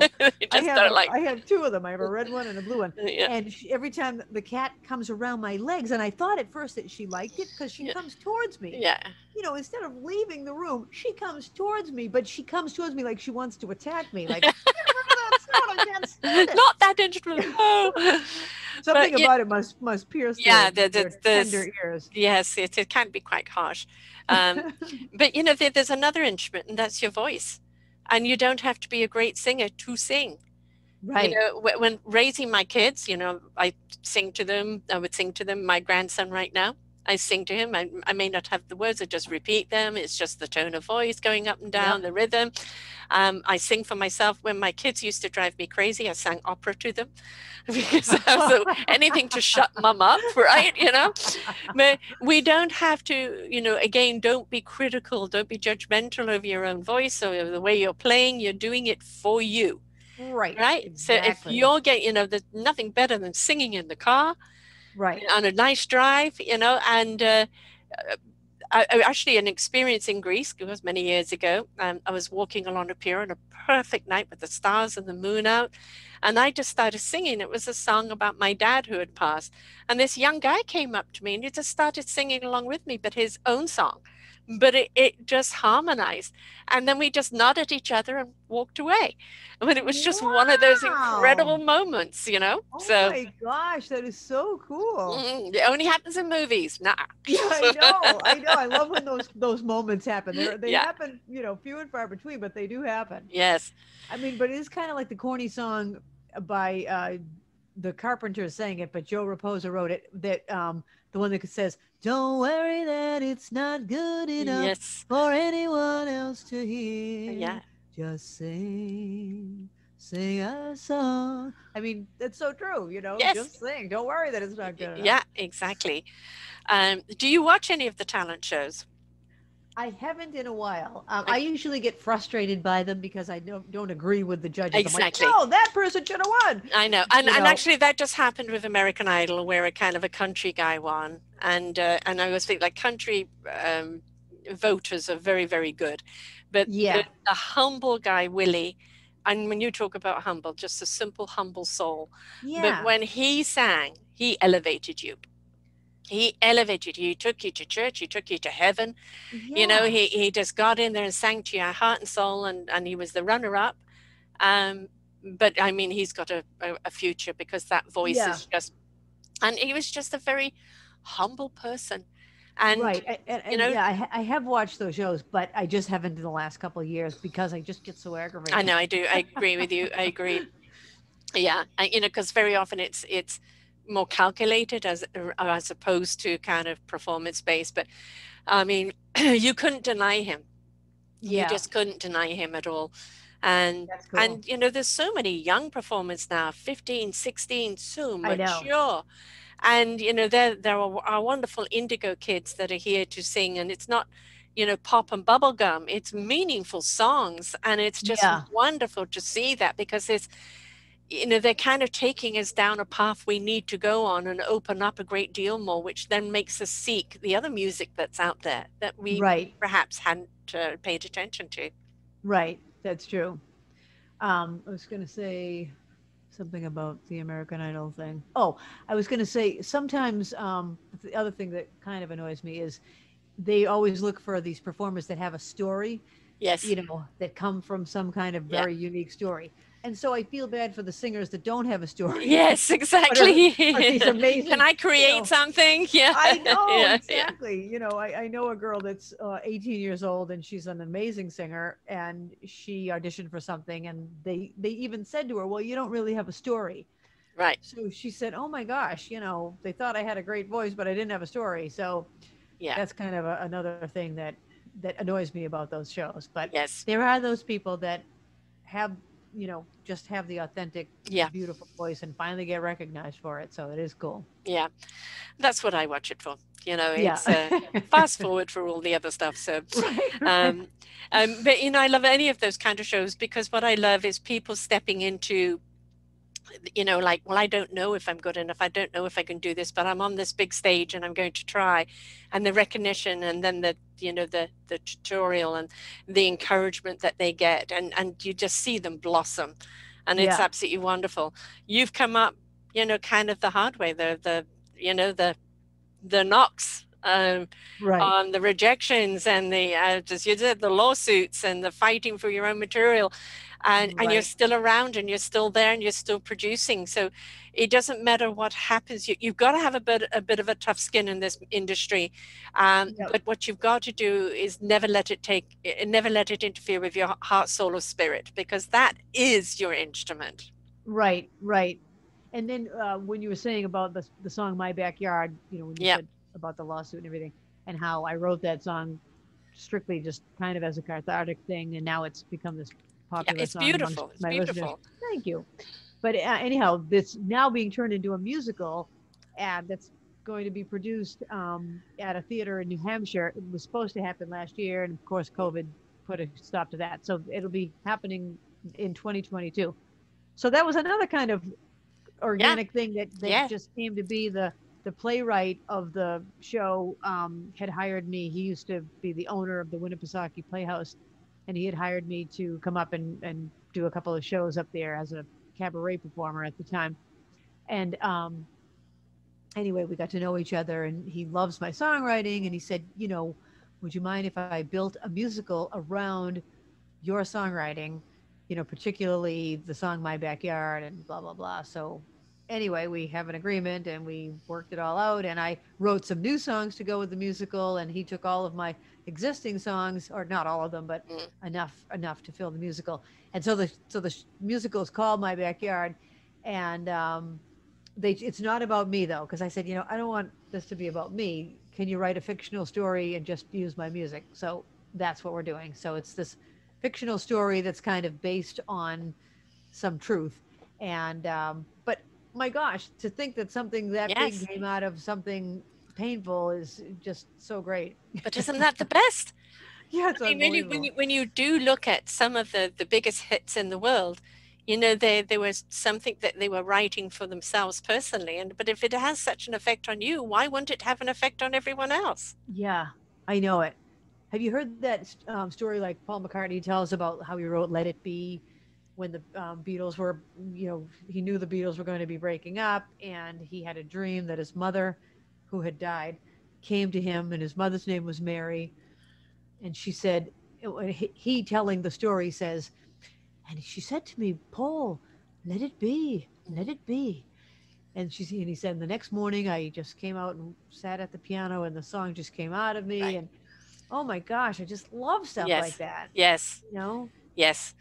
I have two of them. I have a red one and a blue one. Yeah. And every time the cat comes around my legs, and I thought at first that she liked it because she comes towards me. Yeah. You know, instead of leaving the room, she comes towards me, but she comes towards me like she wants to attack me. Like, not that instrument. No. Something but, about it must pierce their tender ears. Yes, it can be quite harsh. But, you know, there's another instrument, and that's your voice. And you don't have to be a great singer to sing. Right. You know, when raising my kids, you know, I sing to them. I would sing to them. My grandson right now, I sing to him. I may not have the words. I just repeat them. It's just the tone of voice going up and down, the rhythm. I sing for myself. When my kids used to drive me crazy, I sang opera to them because I was anything to shut mum up, right? You know, but we don't have to, you know, again, don't be critical. Don't be judgmental over your own voice or the way you're playing. You're doing it for you. Right. Right. Exactly. So if you're getting, you know, there's nothing better than singing in the car. Right. On a nice drive, you know, and actually an experience in Greece, it was many years ago, I was walking along a pier on a perfect night with the stars and the moon out, and I just started singing. It was a song about my dad who had passed, and this young guy came up to me and he just started singing along with me, but his own song, but it just harmonized. And then we just nodded at each other and walked away. I mean, it was just one of those incredible moments, you know? Oh my gosh, that is so cool. It only happens in movies. Nah. Yeah, I know. I love when those moments happen. They happen, you know, few and far between, but they do happen. Yes. I mean, but it is kind of like the corny song by the Carpenters sang it, but Joe Raposa wrote it, that the one that says, "Don't worry that it's not good enough for anyone else to hear. Yeah. Just sing a song." I mean, that's so true, you know, just sing. Don't worry that it's not good enough. Yeah, exactly. Do you watch any of the talent shows? I haven't in a while. I usually get frustrated by them because I don't agree with the judges. Exactly. I'm like, no, that person should have won. I know. And actually that just happened with American Idol, where a kind of a country guy won. And I always think like country voters are very, very good. But the humble guy, Willie, and when you talk about humble, just a simple, humble soul. Yeah. But when he sang, he elevated you. He elevated you. He took you to church. He took you to heaven. Yeah. You know, he just got in there and sang to your heart and soul, and he was the runner-up. But, I mean, he's got a future because that voice is just... And he was just a very humble person. And, you know... Yeah, I have watched those shows, but I just haven't in the last couple of years because I just get so aggravated. I know, I do. I agree with you. I agree. Yeah. You know, because very often it's more calculated as opposed to kind of performance based, but I mean, you couldn't deny him. You just couldn't deny him at all. And cool. And you know, there's so many young performers now, 15, 16, so mature, and you know, there are wonderful indigo kids that are here to sing, and it's not, you know, pop and bubble gum, it's meaningful songs, and it's just wonderful to see that, because it's you know, they're kind of taking us down a path we need to go on and open up a great deal more, which then makes us seek the other music that's out there that we perhaps hadn't paid attention to. Right, that's true. I was going to say something about the American Idol thing. Oh, I was going to say sometimes the other thing that kind of annoys me is they always look for these performers that have a story, yes, you know, that come from some kind of very unique story. And so I feel bad for the singers that don't have a story. Yes, exactly. Are amazing, can I create something? Yeah, I know, exactly. Yeah. You know, I know a girl that's 18 years old and she's an amazing singer, and she auditioned for something, and they even said to her, well, you don't really have a story. Right. So she said, oh my gosh, you know, they thought I had a great voice, but I didn't have a story. So yeah, that's kind of a, another thing that, annoys me about those shows. But yes, there are those people that have, you know, just have the authentic, beautiful voice and finally get recognized for it. So it is cool. Yeah. That's what I watch it for. You know, it's fast forward for all the other stuff. So, but you know, I love any of those kind of shows, because what I love is people stepping into, you know, like, well, I don't know if I'm good enough. I don't know if I can do this, but I'm on this big stage and I'm going to try. And the recognition, and then the, you know, the tutorial and the encouragement that they get, and you just see them blossom, and it's absolutely wonderful. You've come up, you know, kind of the hard way, the you know, the knocks on the rejections, and the as you said, the lawsuits and the fighting for your own material, and you're still around, and you're still there, and you're still producing. So it doesn't matter what happens, you've got to have a bit of a tough skin in this industry, but what you've got to do is never let it interfere with your heart, soul, or spirit, because that is your instrument. Right And then when you were saying about the song My Backyard, you know, when you said about the lawsuit and everything, and how I wrote that song strictly just kind of as a cathartic thing, and now it's become this popular song. Beautiful. It's beautiful. Listeners. Thank you. But anyhow, this now being turned into a musical ad that's going to be produced at a theater in New Hampshire. It was supposed to happen last year, and of course COVID put a stop to that. So it'll be happening in 2022. So that was another kind of organic thing that just came to be. The playwright of the show had hired me. He used to be the owner of the Winnipesaukee Playhouse, and he had hired me to come up and do a couple of shows up there as a cabaret performer at the time. And anyway, we got to know each other, and he loves my songwriting. And he said, you know, would you mind if I built a musical around your songwriting, you know, particularly the song My Backyard and blah, blah, blah. So anyway, we have an agreement, and we worked it all out, and I wrote some new songs to go with the musical, and he took all of my existing songs, or not all of them, but enough to fill the musical. And so the musical is called My Backyard, and it's not about me, though, because I said, you know, I don't want this to be about me. Can you write a fictional story and just use my music? So that's what we're doing. So it's this fictional story that's kind of based on some truth, and but my gosh, to think that something that big came out of something painful is just so great. But isn't that the best? Yeah, it's unbelievable. When you do look at some of the biggest hits in the world, you know, there was something that they were writing for themselves personally, but if it has such an effect on you, why wouldn't it have an effect on everyone else? Yeah, I know it. Have you heard that story like Paul McCartney tells about how he wrote Let It Be? When the Beatles were, you know, he knew the Beatles were going to be breaking up, and he had a dream that his mother, who had died, came to him, and his mother's name was Mary. And she said, he telling the story says, and she said to me, Paul, let it be, let it be. And he said, the next morning I just came out and sat at the piano, and the song just came out of me. Right. And oh my gosh, I just love stuff like that. Yes. You know? Yes.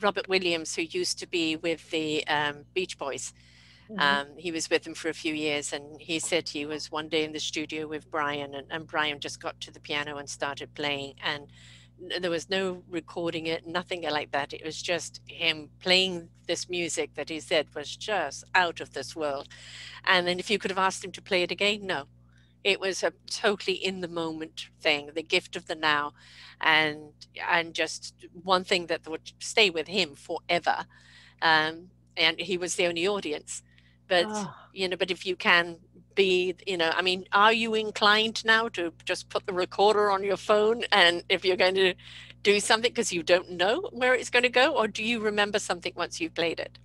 Robert Williams, who used to be with the Beach Boys, he was with them for a few years, and he said he was one day in the studio with Brian, and Brian just got to the piano and started playing, and there was no recording it, nothing like that. It was just him playing this music that he said was just out of this world. And then if you could have asked him to play it again, no. it was a totally in the moment thing, the gift of the now, and just one thing that would stay with him forever. And he was the only audience, but you know, but if you can be, you know, I mean, are you inclined now to just put the recorder on your phone, and if you're going to do something because you don't know where it's going to go, or do you remember something once you've played it?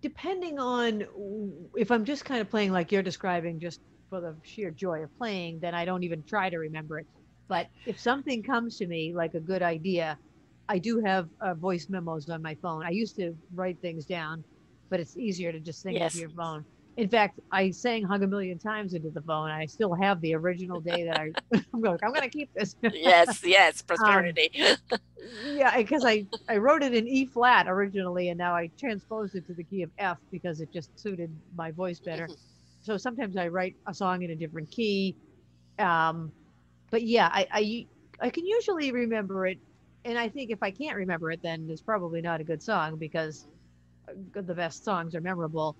Depending on if I'm just kind of playing like you're describing, just for the sheer joy of playing, then I don't even try to remember it. But if something comes to me, like a good idea, I do have voice memos on my phone. I used to write things down, but it's easier to just think of your phone. In fact, I sang Hug a Million Times into the phone. I still have the original day that I, I'm going to keep this. Yes, yes, prosperity. Yeah, because I wrote it in E flat originally, and now I transposed it to the key of F because it just suited my voice better. So sometimes I write a song in a different key. But yeah, I can usually remember it. And I think if I can't remember it, then it's probably not a good song, because the best songs are memorable.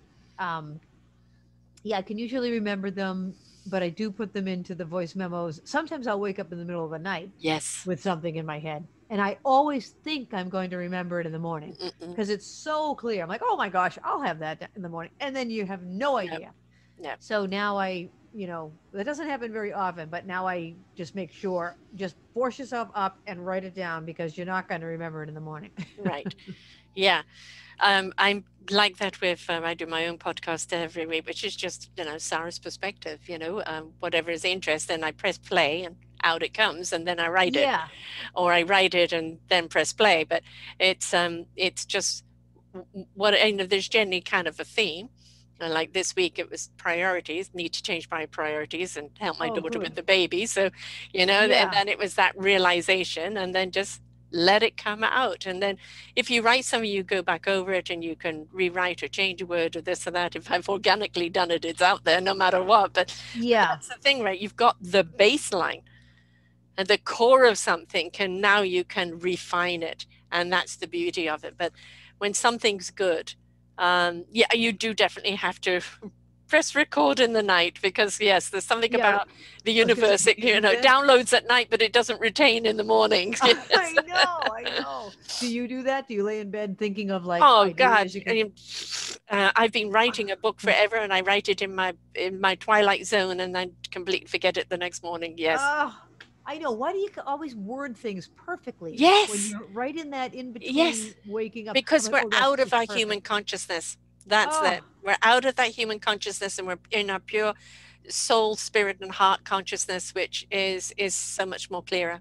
Yeah, I can usually remember them, but I do put them into the voice memos. Sometimes I'll wake up in the middle of the night with something in my head, and I always think I'm going to remember it in the morning because it's so clear. I'm like, oh my gosh, I'll have that in the morning. And then you have no idea. No. So now I, you know, that doesn't happen very often, but now I just make sure, just force yourself up and write it down, because you're not going to remember it in the morning. Right. Yeah. I'm like that with, I do my own podcast every week, which is just, you know, Sara's perspective, you know, whatever is interest, then I press play and out it comes, and then I write it, or I write it and then press play. But it's just what, you know, there's generally kind of a theme. And like this week, it was priorities, need to change my priorities and help my daughter with the baby. So, you know, and then it was that realization, and then just let it come out. And then if you write something, you go back over it and you can rewrite or change a word or this or that. If I've organically done it, it's out there no matter what. But that's the thing, right? You've got the baseline and the core of something, and now you can refine it. And that's the beauty of it. But when something's good, yeah, you do definitely have to press record in the night, because yes, there's something about the universe, it, you know, downloads at night, but it doesn't retain in the morning. Yes. I know, I know. Do you do that? Do you lay in bed thinking of like, oh God, I've been writing a book forever, and I write it in my twilight zone, and then completely forget it the next morning. Yes. I know. Why do you always word things perfectly? Yes. When you're right in that in between waking up. Because we're out of our human consciousness. That's it. We're out of that human consciousness, and we're in our pure soul, spirit, and heart consciousness, which is so much more clearer.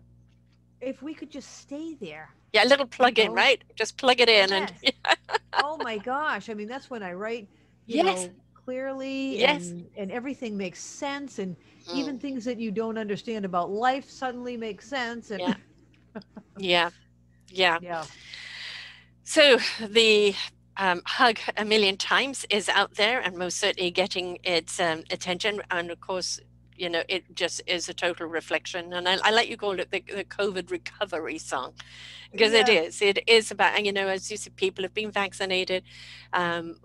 If we could just stay there. Yeah, a little plug in, right? Just plug it in. Yes. And oh my gosh. I mean, that's when I write, you know, clearly, and everything makes sense, and even things that you don't understand about life suddenly make sense. And yeah. So the Hug a Million Times is out there, and most certainly getting its attention. And of course, you know, it just is a total reflection. And I like you call it the COVID recovery song, because it is about, you know, as you see, people have been vaccinated,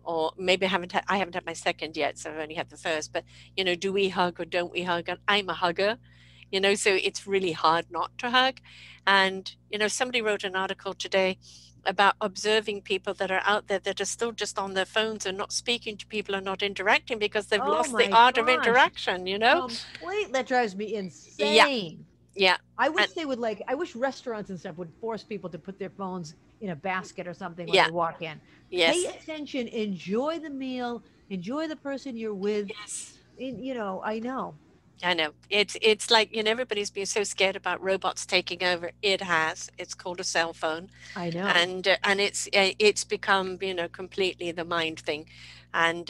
or maybe I haven't had my second yet, so I've only had the first, but you know, do we hug or don't we hug? And I'm a hugger, you know, so it's really hard not to hug. And, you know, somebody wrote an article today about observing people that are out there that are still just on their phones and not speaking to people and not interacting, because they've lost the art of interaction, you know? Complete. That drives me insane. Yeah. I wish they would, like, I wish restaurants and stuff would force people to put their phones in a basket or something when you walk in. Yes. Pay attention, enjoy the meal, enjoy the person you're with. Yes. You know, I know. It's like, you know, everybody's been so scared about robots taking over. It has. It's called a cell phone. I know. And it's become, you know, completely the mind thing. And,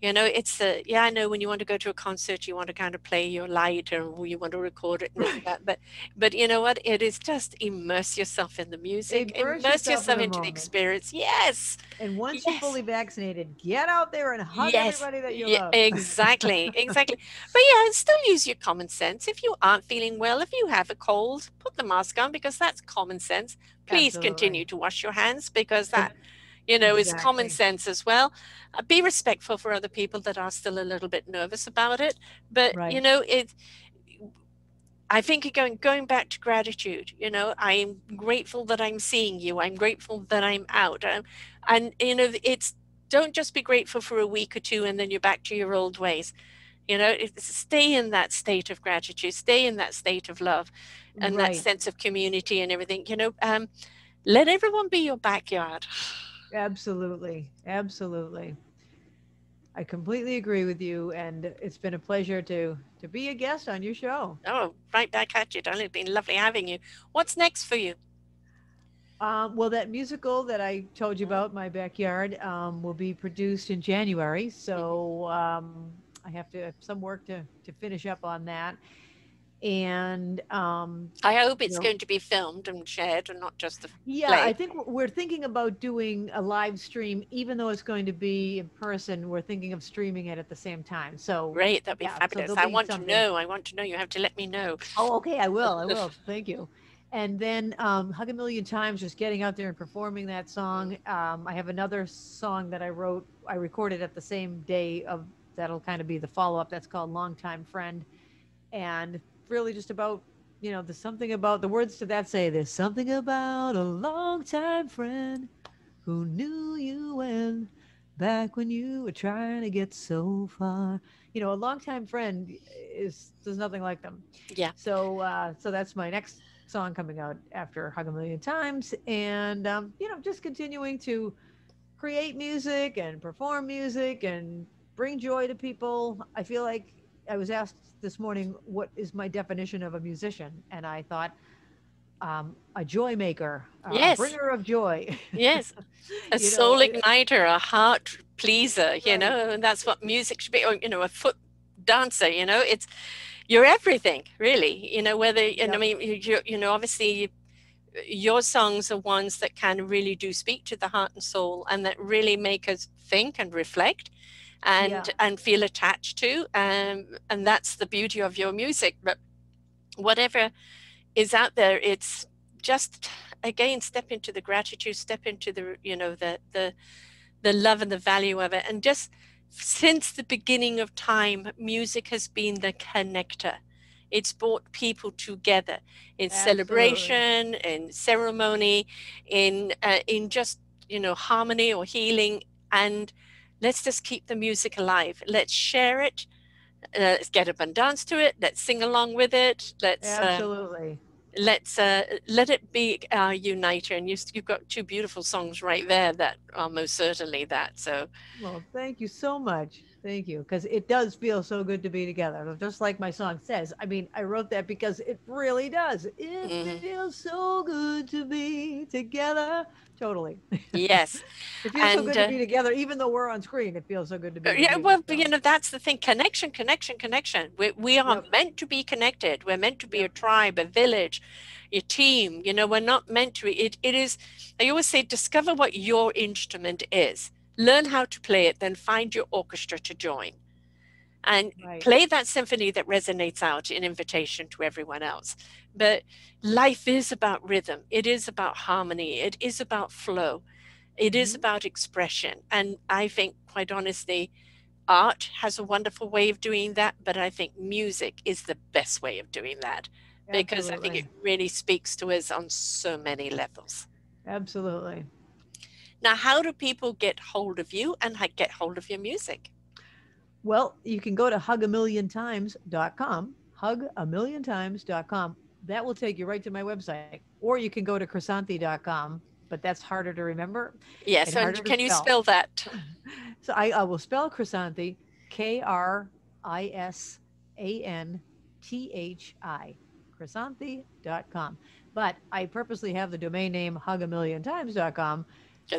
you know, it's the, yeah, I know when you want to go to a concert, you want to kind of play your light, or you want to record it. Right. That. But you know what? It is just immerse yourself in the music. Immerse yourself into the experience. Yes. And once you're fully vaccinated, get out there and hug everybody that you love. Exactly. Exactly. But yeah, and still use your common sense. If you aren't feeling well, if you have a cold, put the mask on, because that's common sense. Please continue to wash your hands, because that... you know, exactly. Is common sense as well. Be respectful for other people that are still a little bit nervous about it. But, right. You know, I think again, going back to gratitude, you know, I'm grateful that I'm seeing you. I'm grateful that I'm out. And, you know, don't just be grateful for a week or two and then you're back to your old ways. You know, stay in that state of gratitude, stay in that state of love and right. That sense of community and everything, you know, let everyone be your backyard. Absolutely. Absolutely. I completely agree with you. And it's been a pleasure to be a guest on your show. Oh, right back at you, darling. It's been lovely having you. What's next for you? Well, that musical that I told you about, My Backyard, will be produced in January. So, I have to have some work to finish up on that. And I hope it's going to be filmed and shared and not just the play. I think we're thinking about doing a live stream, even though it's going to be in person. We're thinking of streaming it at the same time. So great, that'd be fabulous. So I want to know. You have to let me know. Oh, okay, I will. Thank you. And then Hug a Million Times, just getting out there and performing that song. I have another song that I recorded at the same day of that'll kind of be the follow-up. That's called Long Time Friend. And really just about, you know, there's something about the words to that say, there's something about a long time friend who knew you when, back when you were trying to get so far. You know, a long time friend there's nothing like them. Yeah. So, so that's my next song coming out after Hug a Million Times. And, you know, just continuing to create music and perform music and bring joy to people. I feel like I was asked this morning, what is my definition of a musician? And I thought, a joy maker, yes. A bringer of joy. Yes, a soul igniter, a heart pleaser, right. You know, and that's what music should be, or, you know, a foot dancer, you know, you're everything, really, you know, whether, and yep. I mean, you know, obviously your songs are ones that can really do speak to the heart and soul and that really make us think and reflect. And feel attached to, and that's the beauty of your music. But whatever is out there, it's just again step into the gratitude, step into the, you know, the love and the value of it. And just since the beginning of time, music has been the connector. It's brought people together in Absolutely. Celebration, in ceremony, in just, you know, harmony or healing. And let's just keep the music alive. Let's share it. Let's get up and dance to it. Let's sing along with it. Let's absolutely. Let it be our uniter. And you've got two beautiful songs right there that are most certainly that. So, well, thank you so much. Thank you, because it does feel so good to be together. Just like my song says. I mean, I wrote that because it really does. It feels so good to be together. Totally. Yes. It feels so good to be together, even though we're on screen. It feels so good to be together. Yeah, well, so. You know, that's the thing. Connection, connection, connection. We are yep. meant to be connected. We're meant to be yep. a tribe, a village, a team. You know, we're not meant to. It is, I always say, discover what your instrument is. Learn how to play it, then find your orchestra to join and right. play that symphony that resonates out in invitation to everyone else. But life is about rhythm. It is about harmony. It is about flow. It mm-hmm. is about expression. And I think, quite honestly, art has a wonderful way of doing that, but I think music is the best way of doing that because Absolutely. I think it really speaks to us on so many levels. Absolutely. Now, how do people get hold of you and get hold of your music? Well, you can go to hugamilliontimes.com, hugamilliontimes.com. That will take you right to my website. Or you can go to krisanthi.com, but that's harder to remember. Yes, yeah, so can you spell that? So I will spell Krisanthi, Krisanthi, krisanthi.com. But I purposely have the domain name hugamilliontimes.com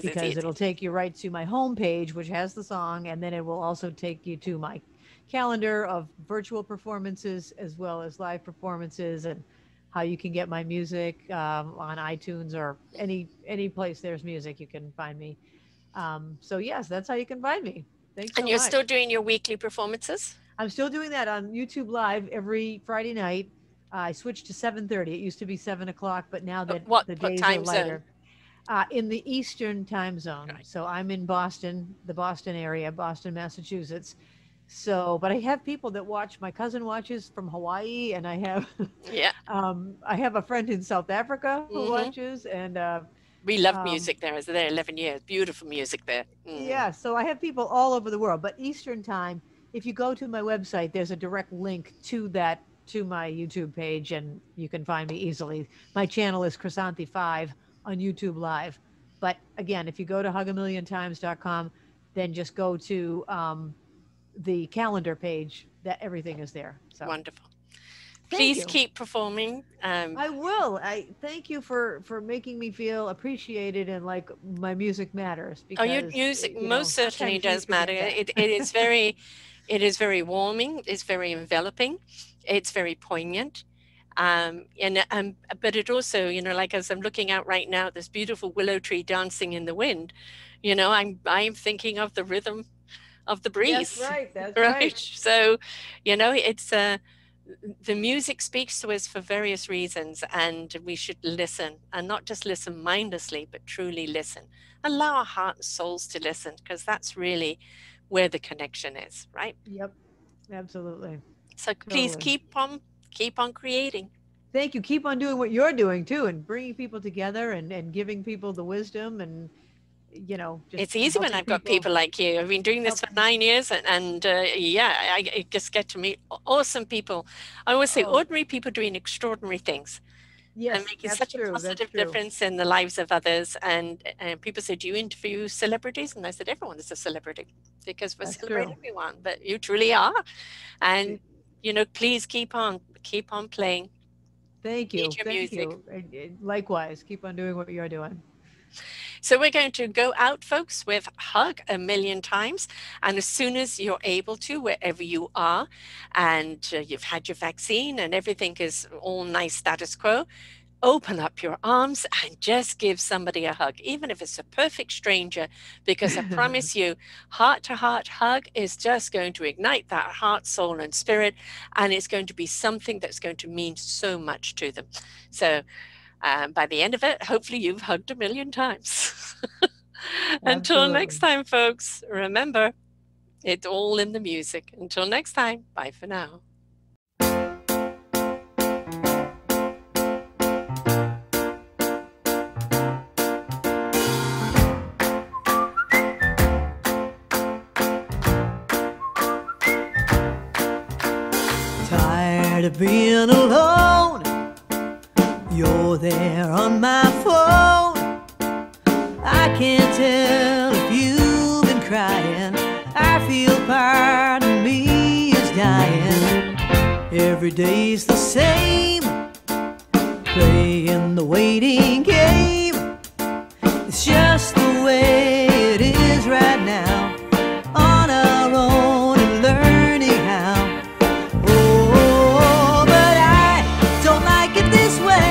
because it'll take you right to my homepage, which has the song, and then it will also take you to my calendar of virtual performances as well as live performances and how you can get my music on iTunes or any place there's music, you can find me. So yes, that's how you can find me. Thanks so much. And you're still doing your weekly performances? I'm still doing that on YouTube Live every Friday night. I switched to 7:30. It used to be 7 o'clock, but now that the days are lighter. in the Eastern time zone. Okay. So I'm in Boston, the Boston area, Boston, Massachusetts. So, but I have people that watch, my cousin watches from Hawaii, and I have, yeah. I have a friend in South Africa who mm-hmm. watches, and we love music there. I was there 11 years, beautiful music there. Mm. Yeah. So I have people all over the world, but Eastern time, if you go to my website, there's a direct link to that, to my YouTube page, and you can find me easily. My channel is Krisanthi5 on YouTube Live. But again, if you go to hugamilliontimes.com, then just go to the calendar page, that everything is there. So. Wonderful. Please keep performing. I will. Thank you for making me feel appreciated and like my music matters. Because, your music most certainly does matter. It is very warming. It's very enveloping. It's very poignant. But it also, like as I'm looking out right now, this beautiful willow tree dancing in the wind, I'm thinking of the rhythm of the breeze. That's right. That's right. So, it's the music speaks to us for various reasons, and we should listen, and not just listen mindlessly, but truly listen. Allow our heart and souls to listen, because that's really where the connection is, right? Yep, absolutely. So please keep on creating. Thank you. Keep on doing what you're doing too, and bringing people together, and giving people the wisdom, and just it's easy when I've got people like you. I've been doing this for 9 years, and I just get to meet awesome people. I always say ordinary people doing extraordinary things, and making such a positive difference in the lives of others. And people say, do you interview celebrities? And I said, everyone is a celebrity, because we celebrate everyone, but you truly are. And please keep on playing. Thank you. Thank you. Likewise, keep on doing what you're doing. So we're going to go out, folks, with Hug a Million Times. And as soon as you're able to, wherever you are, and you've had your vaccine and everything is all nice status quo, open up your arms and just give somebody a hug, even if it's a perfect stranger, because I promise you, heart-to-heart hug is just going to ignite that heart, soul, and spirit. And it's going to be something that's going to mean so much to them. So by the end of it, hopefully you've hugged a million times. Until next time, folks, remember, it's all in the music. Until next time, bye for now. Tired of being alone. You're there on my phone. I can't tell if you've been crying. I feel part of me is dying. Every day's the same, playing the waiting game. It's just the way it is right now. On our own and learning how. Oh, but I don't like it this way.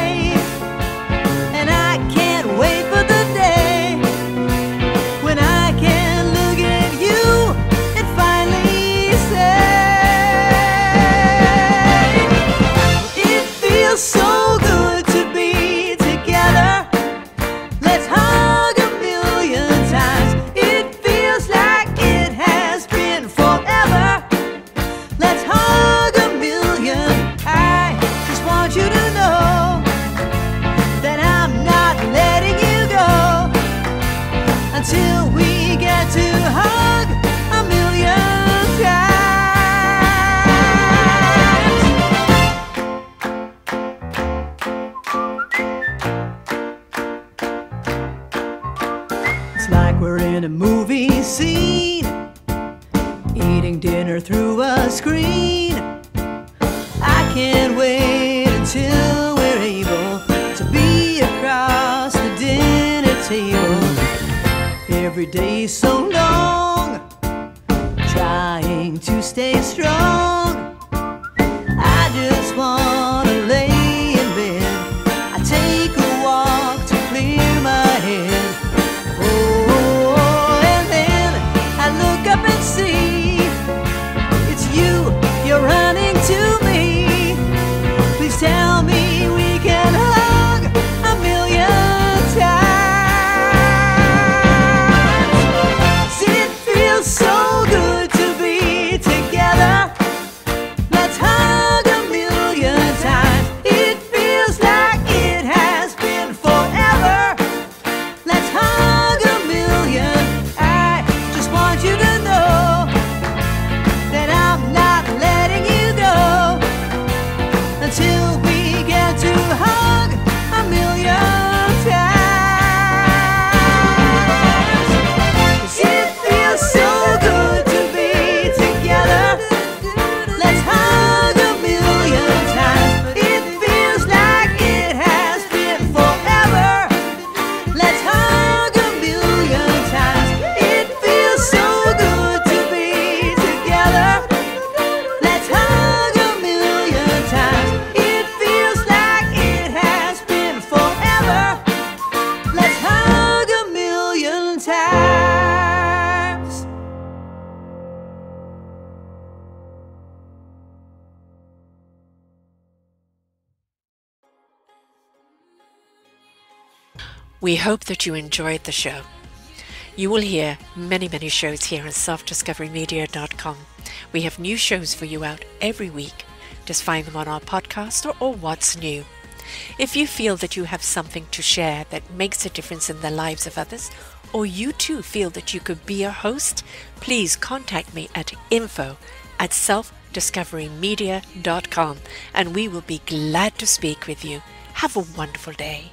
Tell me we can hug a million times. We hope that you enjoyed the show. You will hear many, many shows here on selfdiscoverymedia.com. We have new shows for you out every week. Just find them on our podcast or What's New. If you feel that you have something to share that makes a difference in the lives of others, or you too feel that you could be a host, please contact me at info@selfdiscoverymedia.com and we will be glad to speak with you. Have a wonderful day.